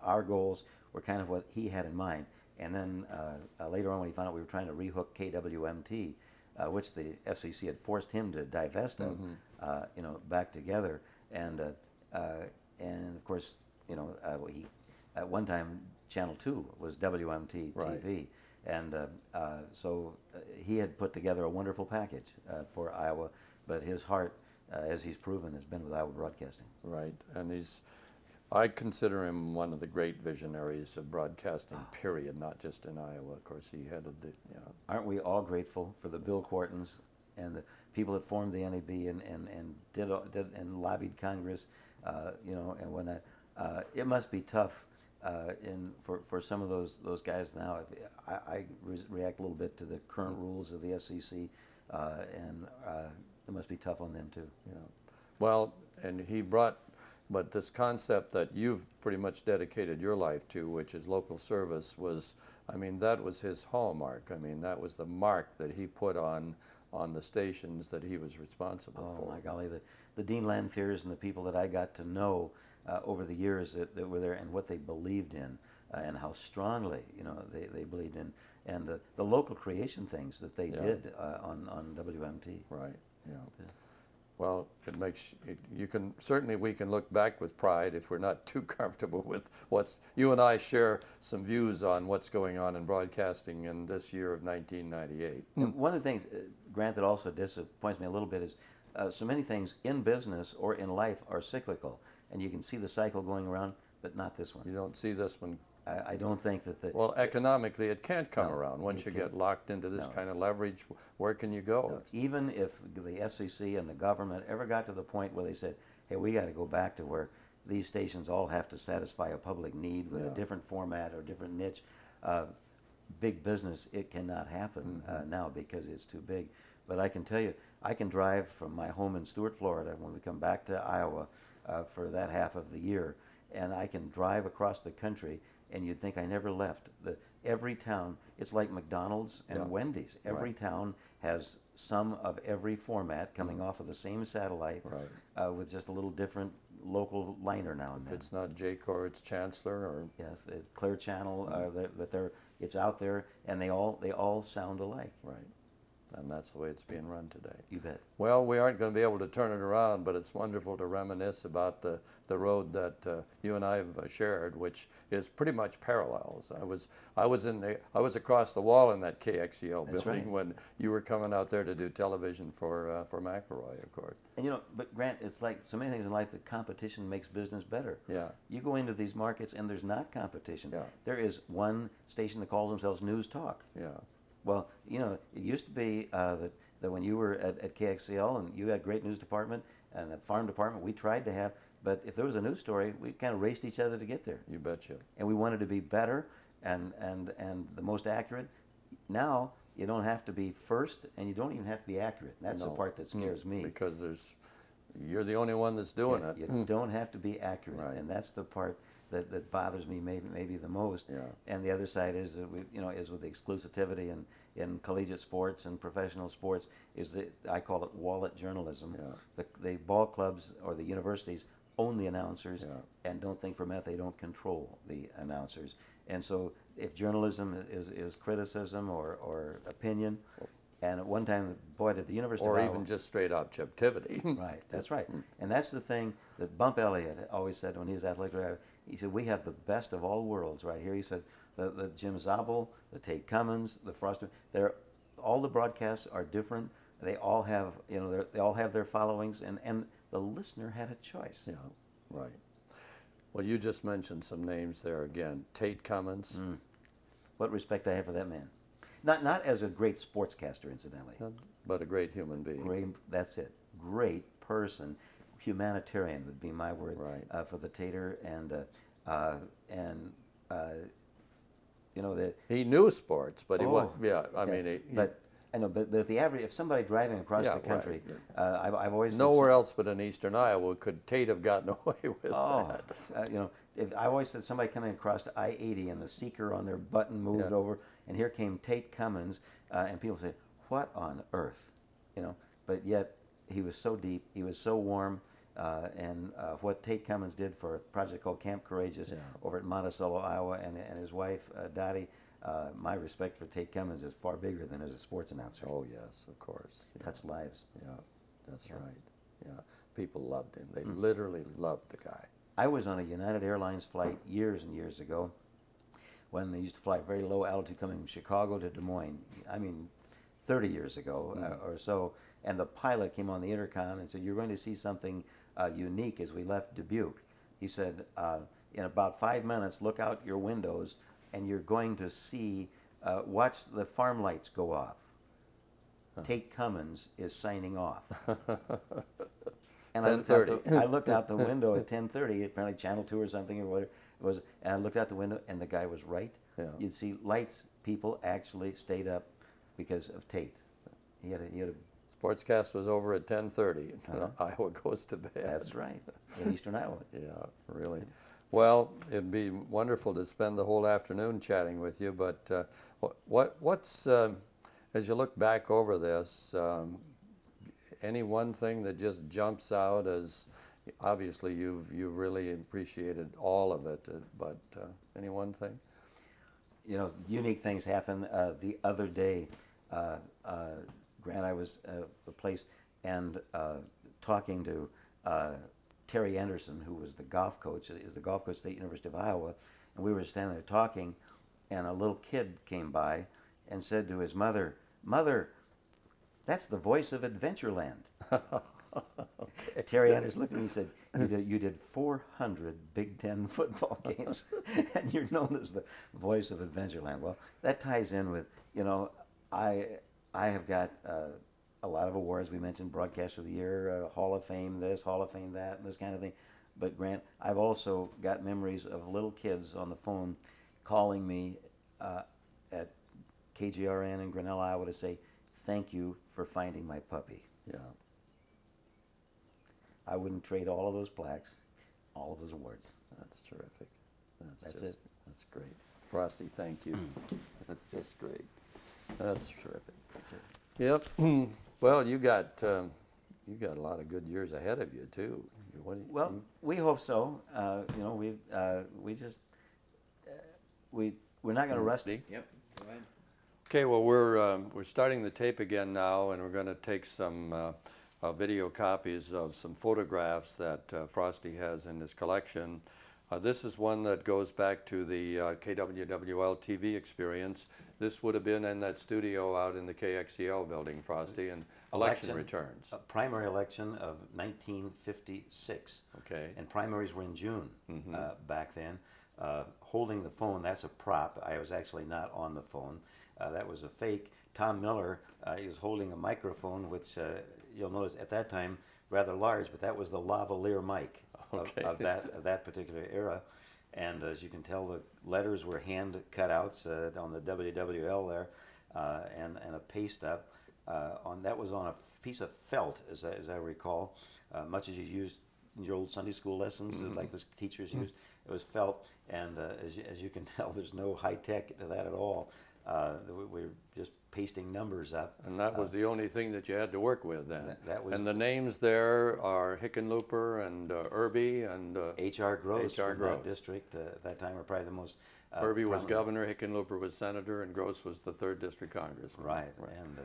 our goals were kind of what he had in mind. And then uh, uh, later on when he found out we were trying to rehook K W M T, uh, which the F C C had forced him to divest of, mm-hmm. uh, you know, back together. And, uh, uh, and of course, you know, uh, he, at one time, Channel two was W M T right. T V. And uh, uh, so uh, he had put together a wonderful package uh, for Iowa, but his heart, uh, as he's proven, has been with Iowa Broadcasting. Right, and he's... I consider him one of the great visionaries of broadcasting, period, not just in Iowa. Of course, he headed the, you know. Aren't we all grateful for the Bill Quartons and the people that formed the N A B and, and, and, did, did, and lobbied Congress, uh, you know, and whatnot. Uh, it must be tough uh, in, for, for some of those, those guys now. I, I re react a little bit to the current rules of the F C C, uh, and uh, it must be tough on them, too. Yeah. Well, and he brought... But this concept that you've pretty much dedicated your life to, which is local service, was, I mean, that was his hallmark. I mean, that was the mark that he put on on the stations that he was responsible for. Oh, my golly. The, the Dean Lanfears and the people that I got to know uh, over the years that, that were there and what they believed in uh, and how strongly, you know, they, they believed in. And the, the local creation things that they yeah. did uh, on, on W M T. Right, yeah. yeah. Well, it makes it, you can certainly we can look back with pride if we're not too comfortable with what's you and I share some views on what's going on in broadcasting in this year of nineteen ninety-eight. And one of the things, uh, Grant, that also disappoints me a little bit is uh, so many things in business or in life are cyclical, and you can see the cycle going around, but not this one. You don't see this one. I don't think that the... Well, economically, it can't come no, around. Once you get locked into this no. kind of leverage, where can you go? No. Even if the F C C and the government ever got to the point where they said, hey, we got to go back to where these stations all have to satisfy a public need with yeah. a different format or different niche, uh, big business, it cannot happen mm-hmm. uh, now because it's too big. But I can tell you, I can drive from my home in Stuart, Florida, when we come back to Iowa uh, for that half of the year, and I can drive across the country, and you'd think I never left. The, every town, it's like McDonald's and yeah. Wendy's. Every right. town has some of every format coming mm-hmm. off of the same satellite right. uh, with just a little different local liner now and then. If it's not J C O R, it's Chancellor or... Yes, it's Clear Channel, mm-hmm. uh, but they're, it's out there, and they all, they all sound alike. Right. And that's the way it's being run today. You bet. Well, we aren't going to be able to turn it around, but it's wonderful to reminisce about the, the road that uh, you and I have uh, shared, which is pretty much parallels. I was I was in the I was across the wall in that K X E L that's building right. when you were coming out there to do television for uh, for McElroy, of course. And you know, but Grant, it's like so many things in life. The competition makes business better. Yeah. You go into these markets and there's not competition. Yeah. There is one station that calls themselves News Talk. Yeah. Well, you know, it used to be uh, that, that when you were at, at K X E L and you had a great news department and a farm department, we tried to have, but if there was a news story, we kind of raced each other to get there. You betcha. And we wanted to be better and, and, and the most accurate. Now, you don't have to be first and you don't even have to be accurate. That's no. the part that scares mm. me. Because there's, you're the only one that's doing yeah, it. You mm. don't have to be accurate. Right. And that's the part That, that bothers me maybe maybe the most, yeah. and the other side is that we, you know, is with the exclusivity in, in collegiate sports and professional sports is that I call it wallet journalism. Yeah. The, the ball clubs or the universities own the announcers, yeah. and don't think for a minute they don't control the announcers. And so if journalism is is criticism or or opinion. Well, and at one time, boy, did the University of Iowa... Or even just straight objectivity. Right, that's right. And that's the thing that Bump Elliott always said when he was athletic director. He said, we have the best of all worlds right here. He said, the, the Jim Zabel, the Tate Cummins, the Frosty, they're, all the broadcasts are different. They all have, you know, they all have their followings, and, and the listener had a choice. Yeah, right. Well, you just mentioned some names there again. Tate Cummins. Mm. What respect I have for that man. Not not as a great sportscaster, incidentally. But a great human being. Great, that's it. Great person. Humanitarian would be my word right. uh, for the Tater. And, uh, uh, and uh, you know, that he knew sports, but oh, he was yeah, I yeah, mean. He, he, but, I know, but, but if the average, if somebody driving across yeah, the country, right, yeah. uh, I've, I've always... Nowhere said, else but in eastern Iowa could Tate have gotten away with oh, that. Uh, you know, if I always said somebody coming across to I eighty and the seeker on their button moved yeah. over, and here came Tate Cummins, uh, and people say, what on earth? You know, but yet he was so deep, he was so warm, uh, and uh, what Tate Cummins did for a project called Camp Courageous yeah. over at Monticello, Iowa, and, and his wife, uh, Dottie, Uh, my respect for Tate Cummins is far bigger than as a sports announcer. Oh, yes, of course. Yeah. That's lives. Yeah, that's yeah. right. Yeah, people loved him. They mm. literally loved the guy. I was on a United Airlines flight years and years ago when they used to fly very low altitude coming from Chicago to Des Moines. I mean, thirty years ago mm. uh, or so. And the pilot came on the intercom and said, you're going to see something uh, unique as we left Dubuque. He said, uh, in about five minutes, look out your windows, and you're going to see, uh, watch the farm lights go off. Huh. Tate Cummins is signing off. And I looked, the, I looked out the window at ten thirty, apparently Channel two or something or whatever it was, and I looked out the window and the guy was right. Yeah. You'd see lights, people actually stayed up because of Tate. He had a, he had a Sportscast was over at ten thirty, uh-huh. Iowa goes to bed. That's right, in eastern Iowa. Yeah, really. Well, it'd be wonderful to spend the whole afternoon chatting with you, but uh, what what's, uh, as you look back over this, um, any one thing that just jumps out as, obviously you've, you've really appreciated all of it, but uh, any one thing? You know, unique things happen. Uh, the other day, uh, uh, Grant, I was at a place and uh, talking to uh, Terry Anderson, who was the golf coach, is the golf coach at the University of Iowa, and we were standing there talking, and a little kid came by and said to his mother, Mother, that's the voice of Adventureland. Okay. Terry Anderson looked at me and said, you did, you did four hundred Big Ten football games, and you're known as the voice of Adventureland. Well, that ties in with, you know, I, I have got... Uh, a lot of awards. We mentioned Broadcaster of the Year, uh, Hall of Fame this, Hall of Fame that, and this kind of thing. But Grant, I've also got memories of little kids on the phone calling me uh, at K G R N in Grinnell, Iowa to say, thank you for finding my puppy. Yeah. I wouldn't trade all of those plaques all of his awards. That's terrific. That's, That's just, it. That's great. Frosty, thank you. That's just great. That's terrific. Yep. Well, you got um, you got a lot of good years ahead of you too. What do you, well, you? we hope so. Uh, you know, we uh, we just uh, we we're not going to rest. Yep. Right. Okay. Well, we're um, we're starting the tape again now, and we're going to take some uh, uh, video copies of some photographs that uh, Frosty has in his collection. Uh, this is one that goes back to the uh, K W W L T V experience. This would have been in that studio out in the K X E L building, Frosty, and election, election returns. A primary election of nineteen fifty-six. Okay. And primaries were in June mm-hmm. uh, back then. Uh, holding the phone, that's a prop. I was actually not on the phone. Uh, that was a fake. Tom Miller, uh, he was holding a microphone, which uh, you'll notice at that time, rather large, but that was the lavalier mic. Okay. Of, of that of that particular era, and as you can tell, the letters were hand cutouts uh, on the W W L there, uh, and and a paste up uh, on that was on a piece of felt, as I, as I recall, uh, much as you used in your old Sunday school lessons, mm-hmm. like the teachers mm-hmm. used. It was felt, and uh, as you, as you can tell, there's no high tech to that at all. Uh, we, we're just pasting numbers up. And that was uh, the only thing that you had to work with then. That, that was and the names there are Hickenlooper and uh, Irby and... H R Uh, Gross H R Gross. That district uh, at that time were probably the most... Uh, Irby was governor, Hickenlooper was senator, and Gross was the third district congressman. Right, right. And uh,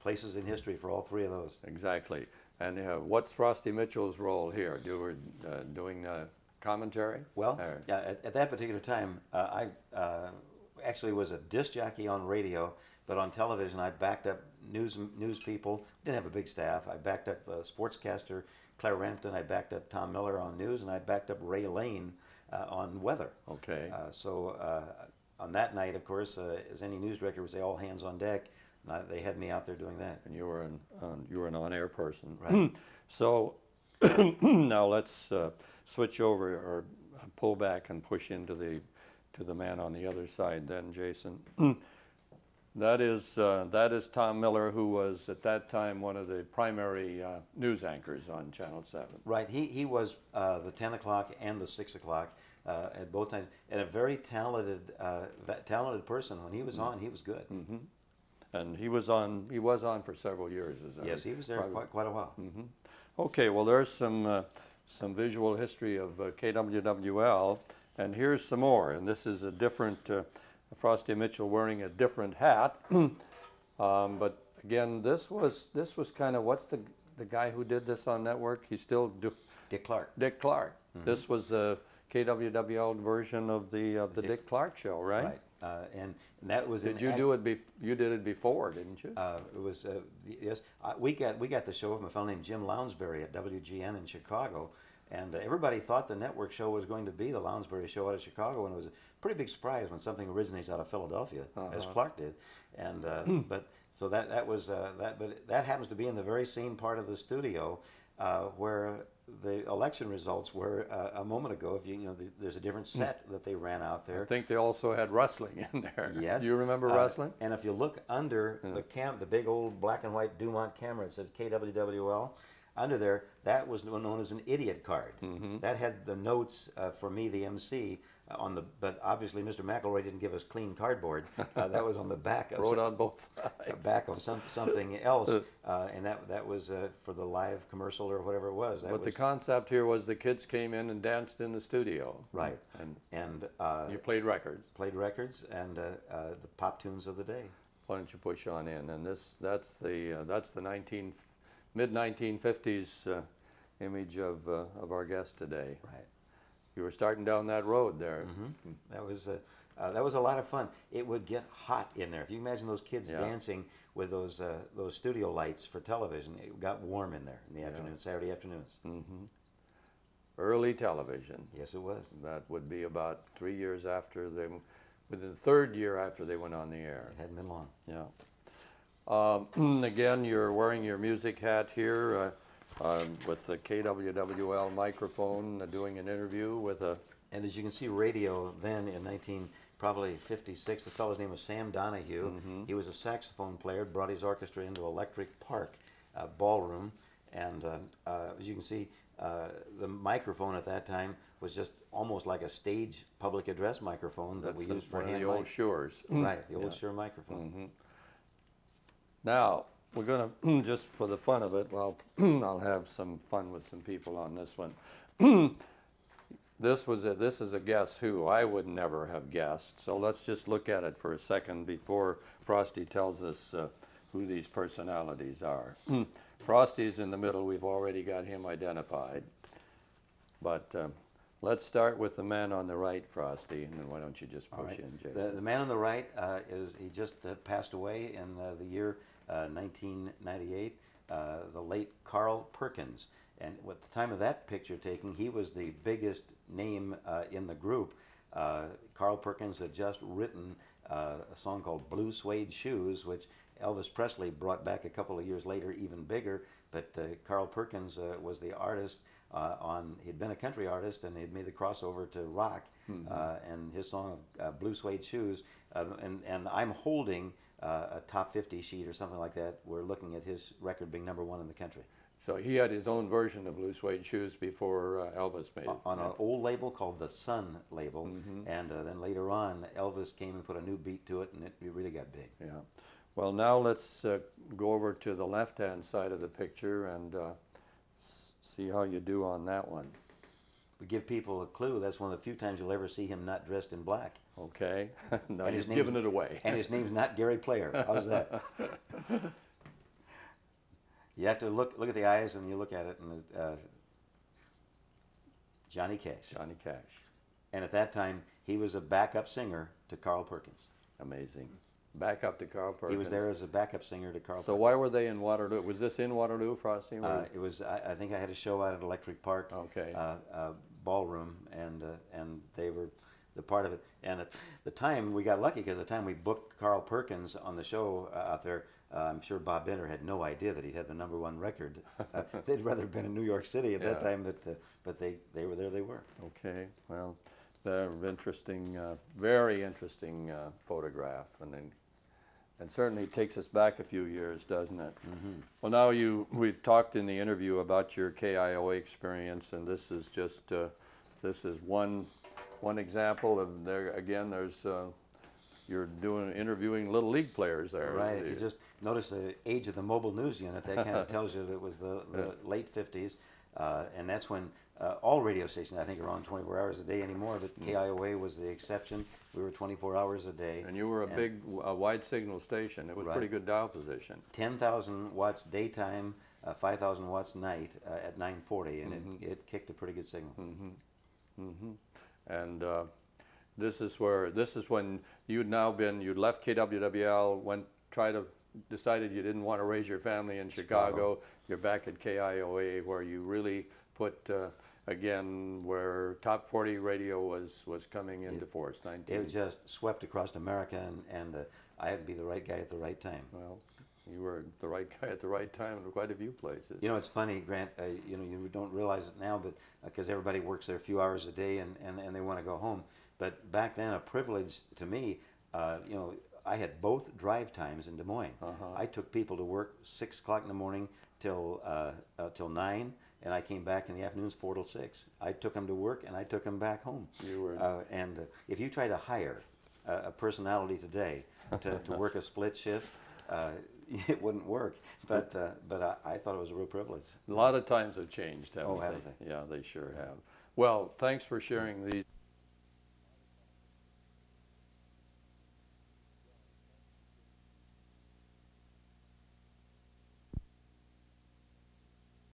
places in history for all three of those. Exactly. And uh, what's Frosty Mitchell's role here? Do we uh, doing uh, commentary? Well, or? yeah. At, at that particular time, uh, I... Uh, actually was a disc jockey on radio, but on television I backed up news news people. Didn't have a big staff. I backed up uh, sportscaster Claire Rampton. I backed up Tom Miller on news, and I backed up Ray Lane uh, on weather. Okay. Uh, so uh, on that night, of course, uh, as any news director would say, all hands on deck. And I, they had me out there doing that. And you were an um, you were an on-air person, right? So now let's uh, switch over or pull back and push into the. to the man on the other side then, Jason. that is uh, that is Tom Miller, who was at that time one of the primary uh, news anchors on Channel seven. Right, he, he was uh, the ten o'clock and the six o'clock uh, at both times, and a very talented uh, talented person. When he was on, he was good. Mm-hmm. And he was on he was on for several years. Is that yes, he was there probably, quite, quite a while. Mm-hmm. Okay, well there's some, uh, some visual history of uh, K W W L. And here's some more, and this is a different, uh, Frosty Mitchell wearing a different hat. um, but again, this was this was kind of, what's the the guy who did this on network? He still do Dick Clark. Dick Clark. Mm-hmm. This was the K W W L version of the of the Dick, Dick Clark show, right? Right. Uh, and, and that was. Did you do it? Be you did it before, didn't you? Uh, it was uh, yes. Uh, we got we got the show from a fellow named Jim Lounsbury at W G N in Chicago. And uh, everybody thought the network show was going to be the Lounsbury show out of Chicago, and it was a pretty big surprise when something originates out of Philadelphia, uh -huh. as Clark did. And uh, but so that that was uh, that, but that happens to be in the very same part of the studio uh, where the election results were uh, a moment ago. If you, you know, the, there's a different set that they ran out there. I think they also had wrestling in there. Yes, do you remember uh, wrestling? And if you look under yeah. the cam, the big old black and white Dumont camera, it says K W W L. Under there, that was known as an idiot card. Mm-hmm. That had the notes uh, for me, the M C, uh, on the. But obviously, Mister McElroy didn't give us clean cardboard. Uh, that was on the back of wrote on both sides. Back of some, something else, uh, and that that was uh, for the live commercial or whatever it was. That but was, the concept here was the kids came in and danced in the studio. Right, and and uh, you played records. Played records and uh, uh, the pop tunes of the day. Why don't you push on in? And this that's the uh, that's the nineteen. mid nineteen fifties uh, image of, uh, of our guest today. Right. You were starting down that road there. Mm-hmm. That was a, uh, that was a lot of fun. It would get hot in there. If you imagine those kids yeah. dancing with those, uh, those studio lights for television, it got warm in there in the afternoon, yeah. Saturday afternoons. Mm-hmm. Early television. Yes, it was. That would be about three years after they, within the third year after they went on the air. It hadn't been long. Yeah. Um, again, you're wearing your music hat here uh, uh, with the K W W L microphone, uh, doing an interview with a. And as you can see, radio then in nineteen probably fifty-six. The fellow's name was Sam Donahue. Mm-hmm. He was a saxophone player. Brought his orchestra into Electric Park uh, Ballroom, and uh, uh, as you can see, uh, the microphone at that time was just almost like a stage public address microphone that That's we the, used for hand the mic. Old Shures. Right, the yeah. old Shure microphone. Mm-hmm. Now, we're going to, just for the fun of it, well, I'll have some fun with some people on this one. This was a, this is a guess who. I would never have guessed. So let's just look at it for a second before Frosty tells us uh, who these personalities are. Frosty's in the middle. We've already got him identified. But uh, let's start with the man on the right, Frosty, and then why don't you just push right. in, Jason? The, the man on the right, uh, is he just uh, passed away in uh, the year uh, nineteen ninety-eight, uh, the late Carl Perkins. And at the time of that picture taking, he was the biggest name uh, in the group. Uh, Carl Perkins had just written uh, a song called Blue Suede Shoes, which Elvis Presley brought back a couple of years later, even bigger. But uh, Carl Perkins uh, was the artist uh, on, he'd been a country artist and he'd made the crossover to rock. Mm-hmm. uh, and his song, uh, Blue Suede Shoes, uh, and, and I'm holding uh, a top fifty sheet or something like that. We're looking at his record being number one in the country. So he had his own version of Blue Suede Shoes before uh, Elvis made it. On an old label called the Sun label, mm-hmm. and uh, then later on Elvis came and put a new beat to it, and it really got big. Yeah. Well, now let's uh, go over to the left-hand side of the picture and uh, s see how you do on that one. We give people a clue. That's one of the few times you'll ever see him not dressed in black. Okay. No, and he's giving it away. And his name's not Gary Player. How's that? You have to look look at the eyes, and you look at it, and uh, Johnny Cash. Johnny Cash. And at that time, he was a backup singer to Carl Perkins. Amazing. Backup to Carl Perkins. He was there as a backup singer to Carl Perkins. So why were they in Waterloo? Was this in Waterloo, Frosty? Uh, it was. I, I think I had a show out at Electric Park. Okay. Uh, uh, ballroom, and uh, and they were the part of it. And at the time, we got lucky because at the time we booked Carl Perkins on the show uh, out there. Uh, I'm sure Bob Bender had no idea that he'd had the number one record. Uh, they'd rather been in New York City at yeah. that time, but uh, but they, they were there, they were. Okay, well, they're interesting, uh, very interesting uh, photograph, and then, and certainly takes us back a few years, doesn't it? Mm-hmm. Well, now you, we've talked in the interview about your K I O A experience, and this is just uh, this is one one example of there again. There's uh, You're doing interviewing little league players there. Right. If you just notice the age of the mobile news unit, that kind of tells you that it was the, the yeah. late fifties, uh, and that's when uh, all radio stations, I think, are on twenty-four hours a day anymore. But K I O A was the exception. We were twenty-four hours a day. And you were a big, a wide signal station. It was right. pretty good dial position. Ten thousand watts daytime, uh, five thousand watts night uh, at nine forty, and mm-hmm. it, it kicked a pretty good signal. Mm-hmm. Mm-hmm. And. Uh, This is where, this is when you'd now been, you'd left K W W L, went, tried to, decided you didn't want to raise your family in Chicago. Chicago. You're back at K I O A where you really put, uh, again, where top forty radio was, was coming into it, force. nineteen It just swept across America, and, and uh, I had to be the right guy at the right time. Well, you were the right guy at the right time in quite a few places. You know, it's funny, Grant, uh, you know, you don't realize it now, but because uh, everybody works there a few hours a day and, and, and they want to go home. But back then, a privilege to me, uh, you know, I had both drive times in Des Moines. Uh-huh. I took people to work six o'clock in the morning till uh, uh, till nine, and I came back in the afternoons four till six. I took them to work, and I took them back home. You were. Uh, and uh, if you try to hire uh, a personality today to, to work a split shift, uh, it wouldn't work. But uh, but I, I thought it was a real privilege. A lot of times have changed, haven't they? Oh, haven't they? Yeah, they sure have. Well, thanks for sharing these.